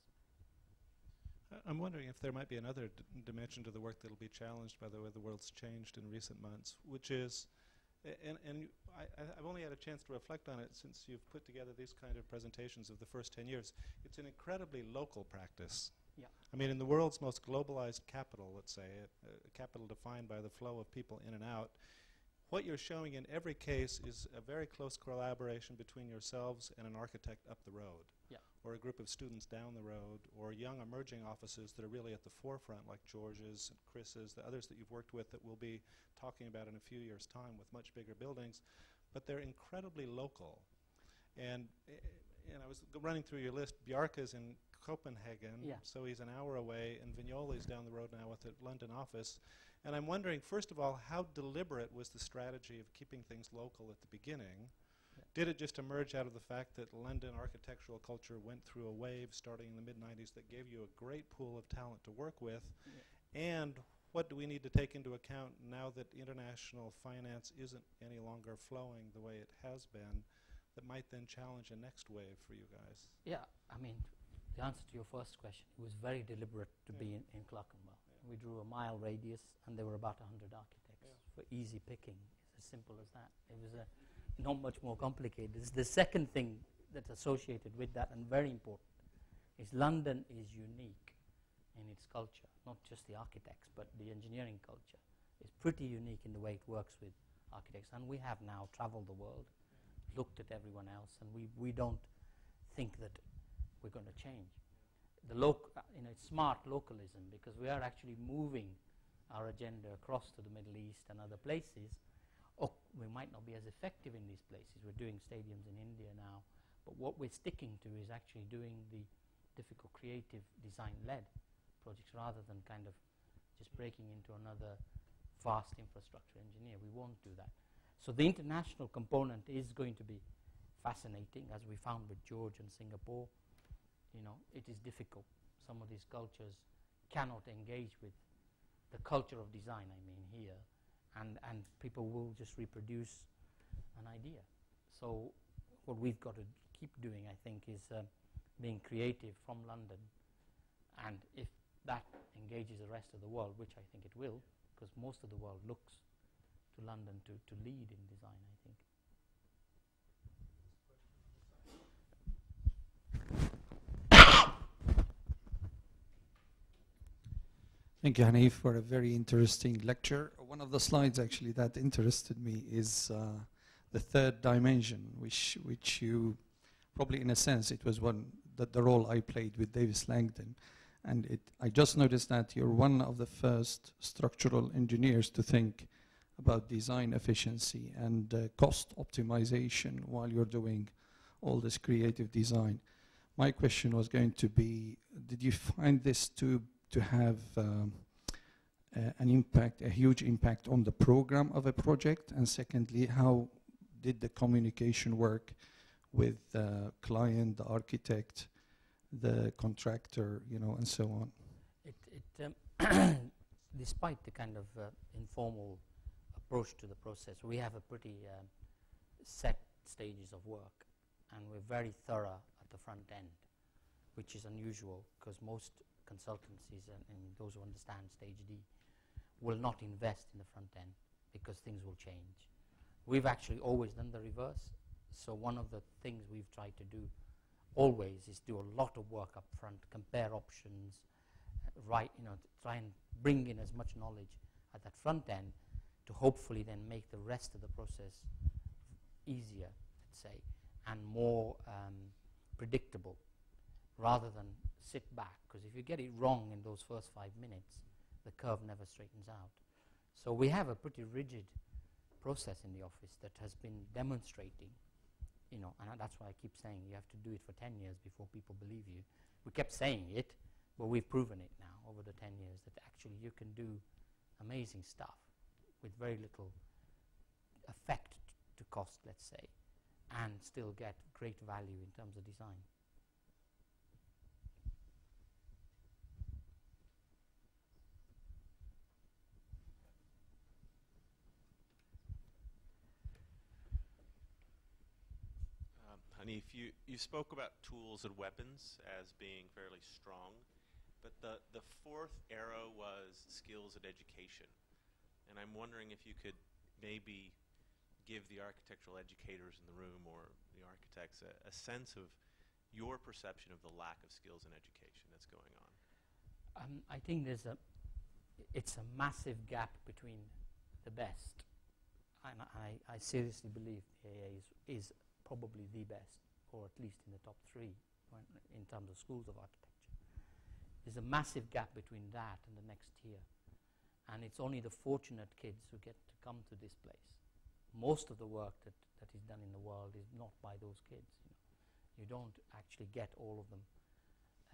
I'm wondering if there might be another d dimension to the work that will be challenged by the way the world's changed in recent months, which is, and, and I, I've only had a chance to reflect on it since you've put together these kind of presentations of the first ten years, it's an incredibly local practice. Yeah. I mean, in the world's most globalized capital, let's say, a, a capital defined by the flow of people in and out, what you're showing in every case is a very close collaboration between yourselves and an architect up the road, yeah, or a group of students down the road, or young emerging offices that are really at the forefront, like George's and Chris's, the others that you've worked with that we'll be talking about in a few years' time with much bigger buildings, but they're incredibly local. And, uh, and I was running through your list, Bjarke's in Copenhagen, yeah, so he's an hour away, and Vignoli's down the road now with the London office. And I'm wondering, first of all, how deliberate was the strategy of keeping things local at the beginning? Yeah. Did it just emerge out of the fact that London architectural culture went through a wave starting in the mid nineties that gave you a great pool of talent to work with? Yeah. And what do we need to take into account now that international finance isn't any longer flowing the way it has been, that might then challenge a next wave for you guys? Yeah, I mean, the answer to your first question, it was very deliberate to yeah. be in, in Clerkenwell. Yeah. We drew a mile radius, and there were about one hundred architects yeah. for easy picking. It's as simple as that. It was uh, not much more complicated. It's the second thing that's associated with that, and very important, is London is unique in its culture, not just the architects, but the engineering culture. It's pretty unique in the way it works with architects, and we have now traveled the world, yeah. looked at everyone else, and we, we don't think that we're going to change. The loc uh, you know, it's smart localism, because we are actually moving our agenda across to the Middle East and other places. Oh, we might not be as effective in these places. We're doing stadiums in India now, but what we're sticking to is actually doing the difficult creative design-led projects rather than kind of just breaking into another vast infrastructure engineer. We won't do that. So the international component is going to be fascinating, as we found with George and Singapore. You know, it is difficult. Some of these cultures cannot engage with the culture of design, I mean, here, and, and people will just reproduce an idea. So what we've got to keep doing, I think, is uh, being creative from London, and if that engages the rest of the world, which I think it will, because most of the world looks to London to, to lead in design, I think. Thank you, Hanif, for a very interesting lecture. One of the slides actually that interested me is uh, the third dimension, which which you probably, in a sense, it was one that the role I played with Davis Langdon, and it I just noticed that you're one of the first structural engineers to think about design efficiency and uh, cost optimization while you're doing all this creative design. My question was going to be, did you find this to to have um, uh, an impact, a huge impact on the program of a project? And secondly, how did the communication work with the uh, client, the architect, the contractor, you know, and so on? It, it, um despite the kind of uh, informal approach to the process, we have a pretty uh, set stages of work, and we're very thorough at the front end, which is unusual because most consultancies and, and those who understand stage D will not invest in the front end because things will change. We've actually always done the reverse. So one of the things we've tried to do always is do a lot of work up front, compare options, uh, right, you know, try and bring in as much knowledge at that front end to hopefully then make the rest of the process easier, let's say, and more um, predictable, rather than sit back, because if you get it wrong in those first five minutes, the curve never straightens out. So we have a pretty rigid process in the office that has been demonstrating, you know, and that's why I keep saying you have to do it for ten years before people believe you. We kept saying it, but we've proven it now over the ten years that actually you can do amazing stuff with very little effect to cost, let's say, and still get great value in terms of design. Hanif, you, you spoke about tools and weapons as being fairly strong, but the, the fourth arrow was skills and education. And I'm wondering if you could maybe give the architectural educators in the room or the architects a, a sense of your perception of the lack of skills and education that's going on. Um, I think there's a, it's a massive gap between the best. And I, I seriously believe the A A is, is probably the best, or at least in the top three when, in terms of schools of architecture. There's a massive gap between that and the next tier. And it's only the fortunate kids who get to come to this place. Most of the work that, that is done in the world is not by those kids. You know. You don't actually get all of them,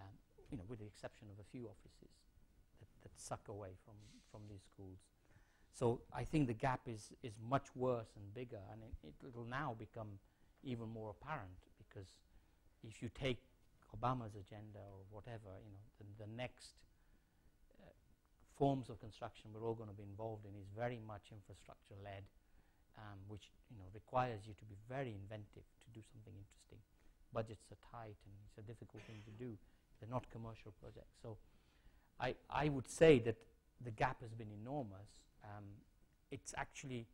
um, you know, with the exception of a few offices that, that suck away from, from these schools. So I think the gap is, is much worse and bigger, and it, it, it'll now become even more apparent, because if you take Obama's agenda or whatever, you know, the, the next uh, forms of construction we're all going to be involved in is very much infrastructure-led, um, which, you know, requires you to be very inventive to do something interesting. Budgets are tight, and it's a difficult thing to do. They're not commercial projects. So I, I would say that the gap has been enormous. Um, it's actually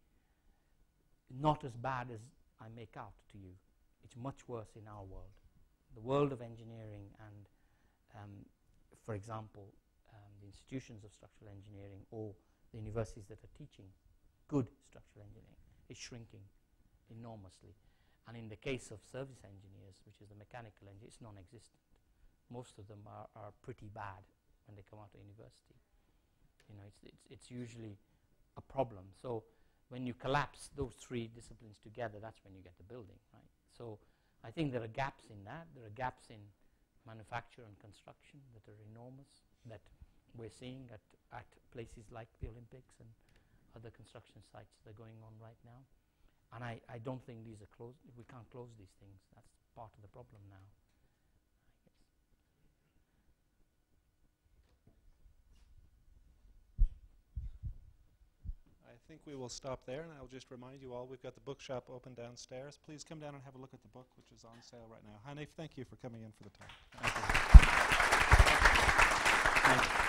not as bad as I make out to you. It's much worse in our world. The world of engineering and, um, for example, um, the institutions of structural engineering or the universities that are teaching good structural engineering is shrinking enormously. And in the case of service engineers, which is the mechanical engineer, it's non-existent. Most of them are, are pretty bad when they come out of university. You know, it's, it's, it's usually a problem. So when you collapse those three disciplines together, that's when you get the building, right? So I think there are gaps in that. There are gaps in manufacture and construction that are enormous, that we're seeing at, at places like the Olympics and other construction sites that are going on right now. And I, I don't think these are closed. We can't close these things. That's part of the problem now, I guess. I think we will stop there, and I'll just remind you all, we've got the bookshop open downstairs. Please come down and have a look at the book, which is on sale right now. Hanif, thank you for coming in for the talk. Thank you. Thank you.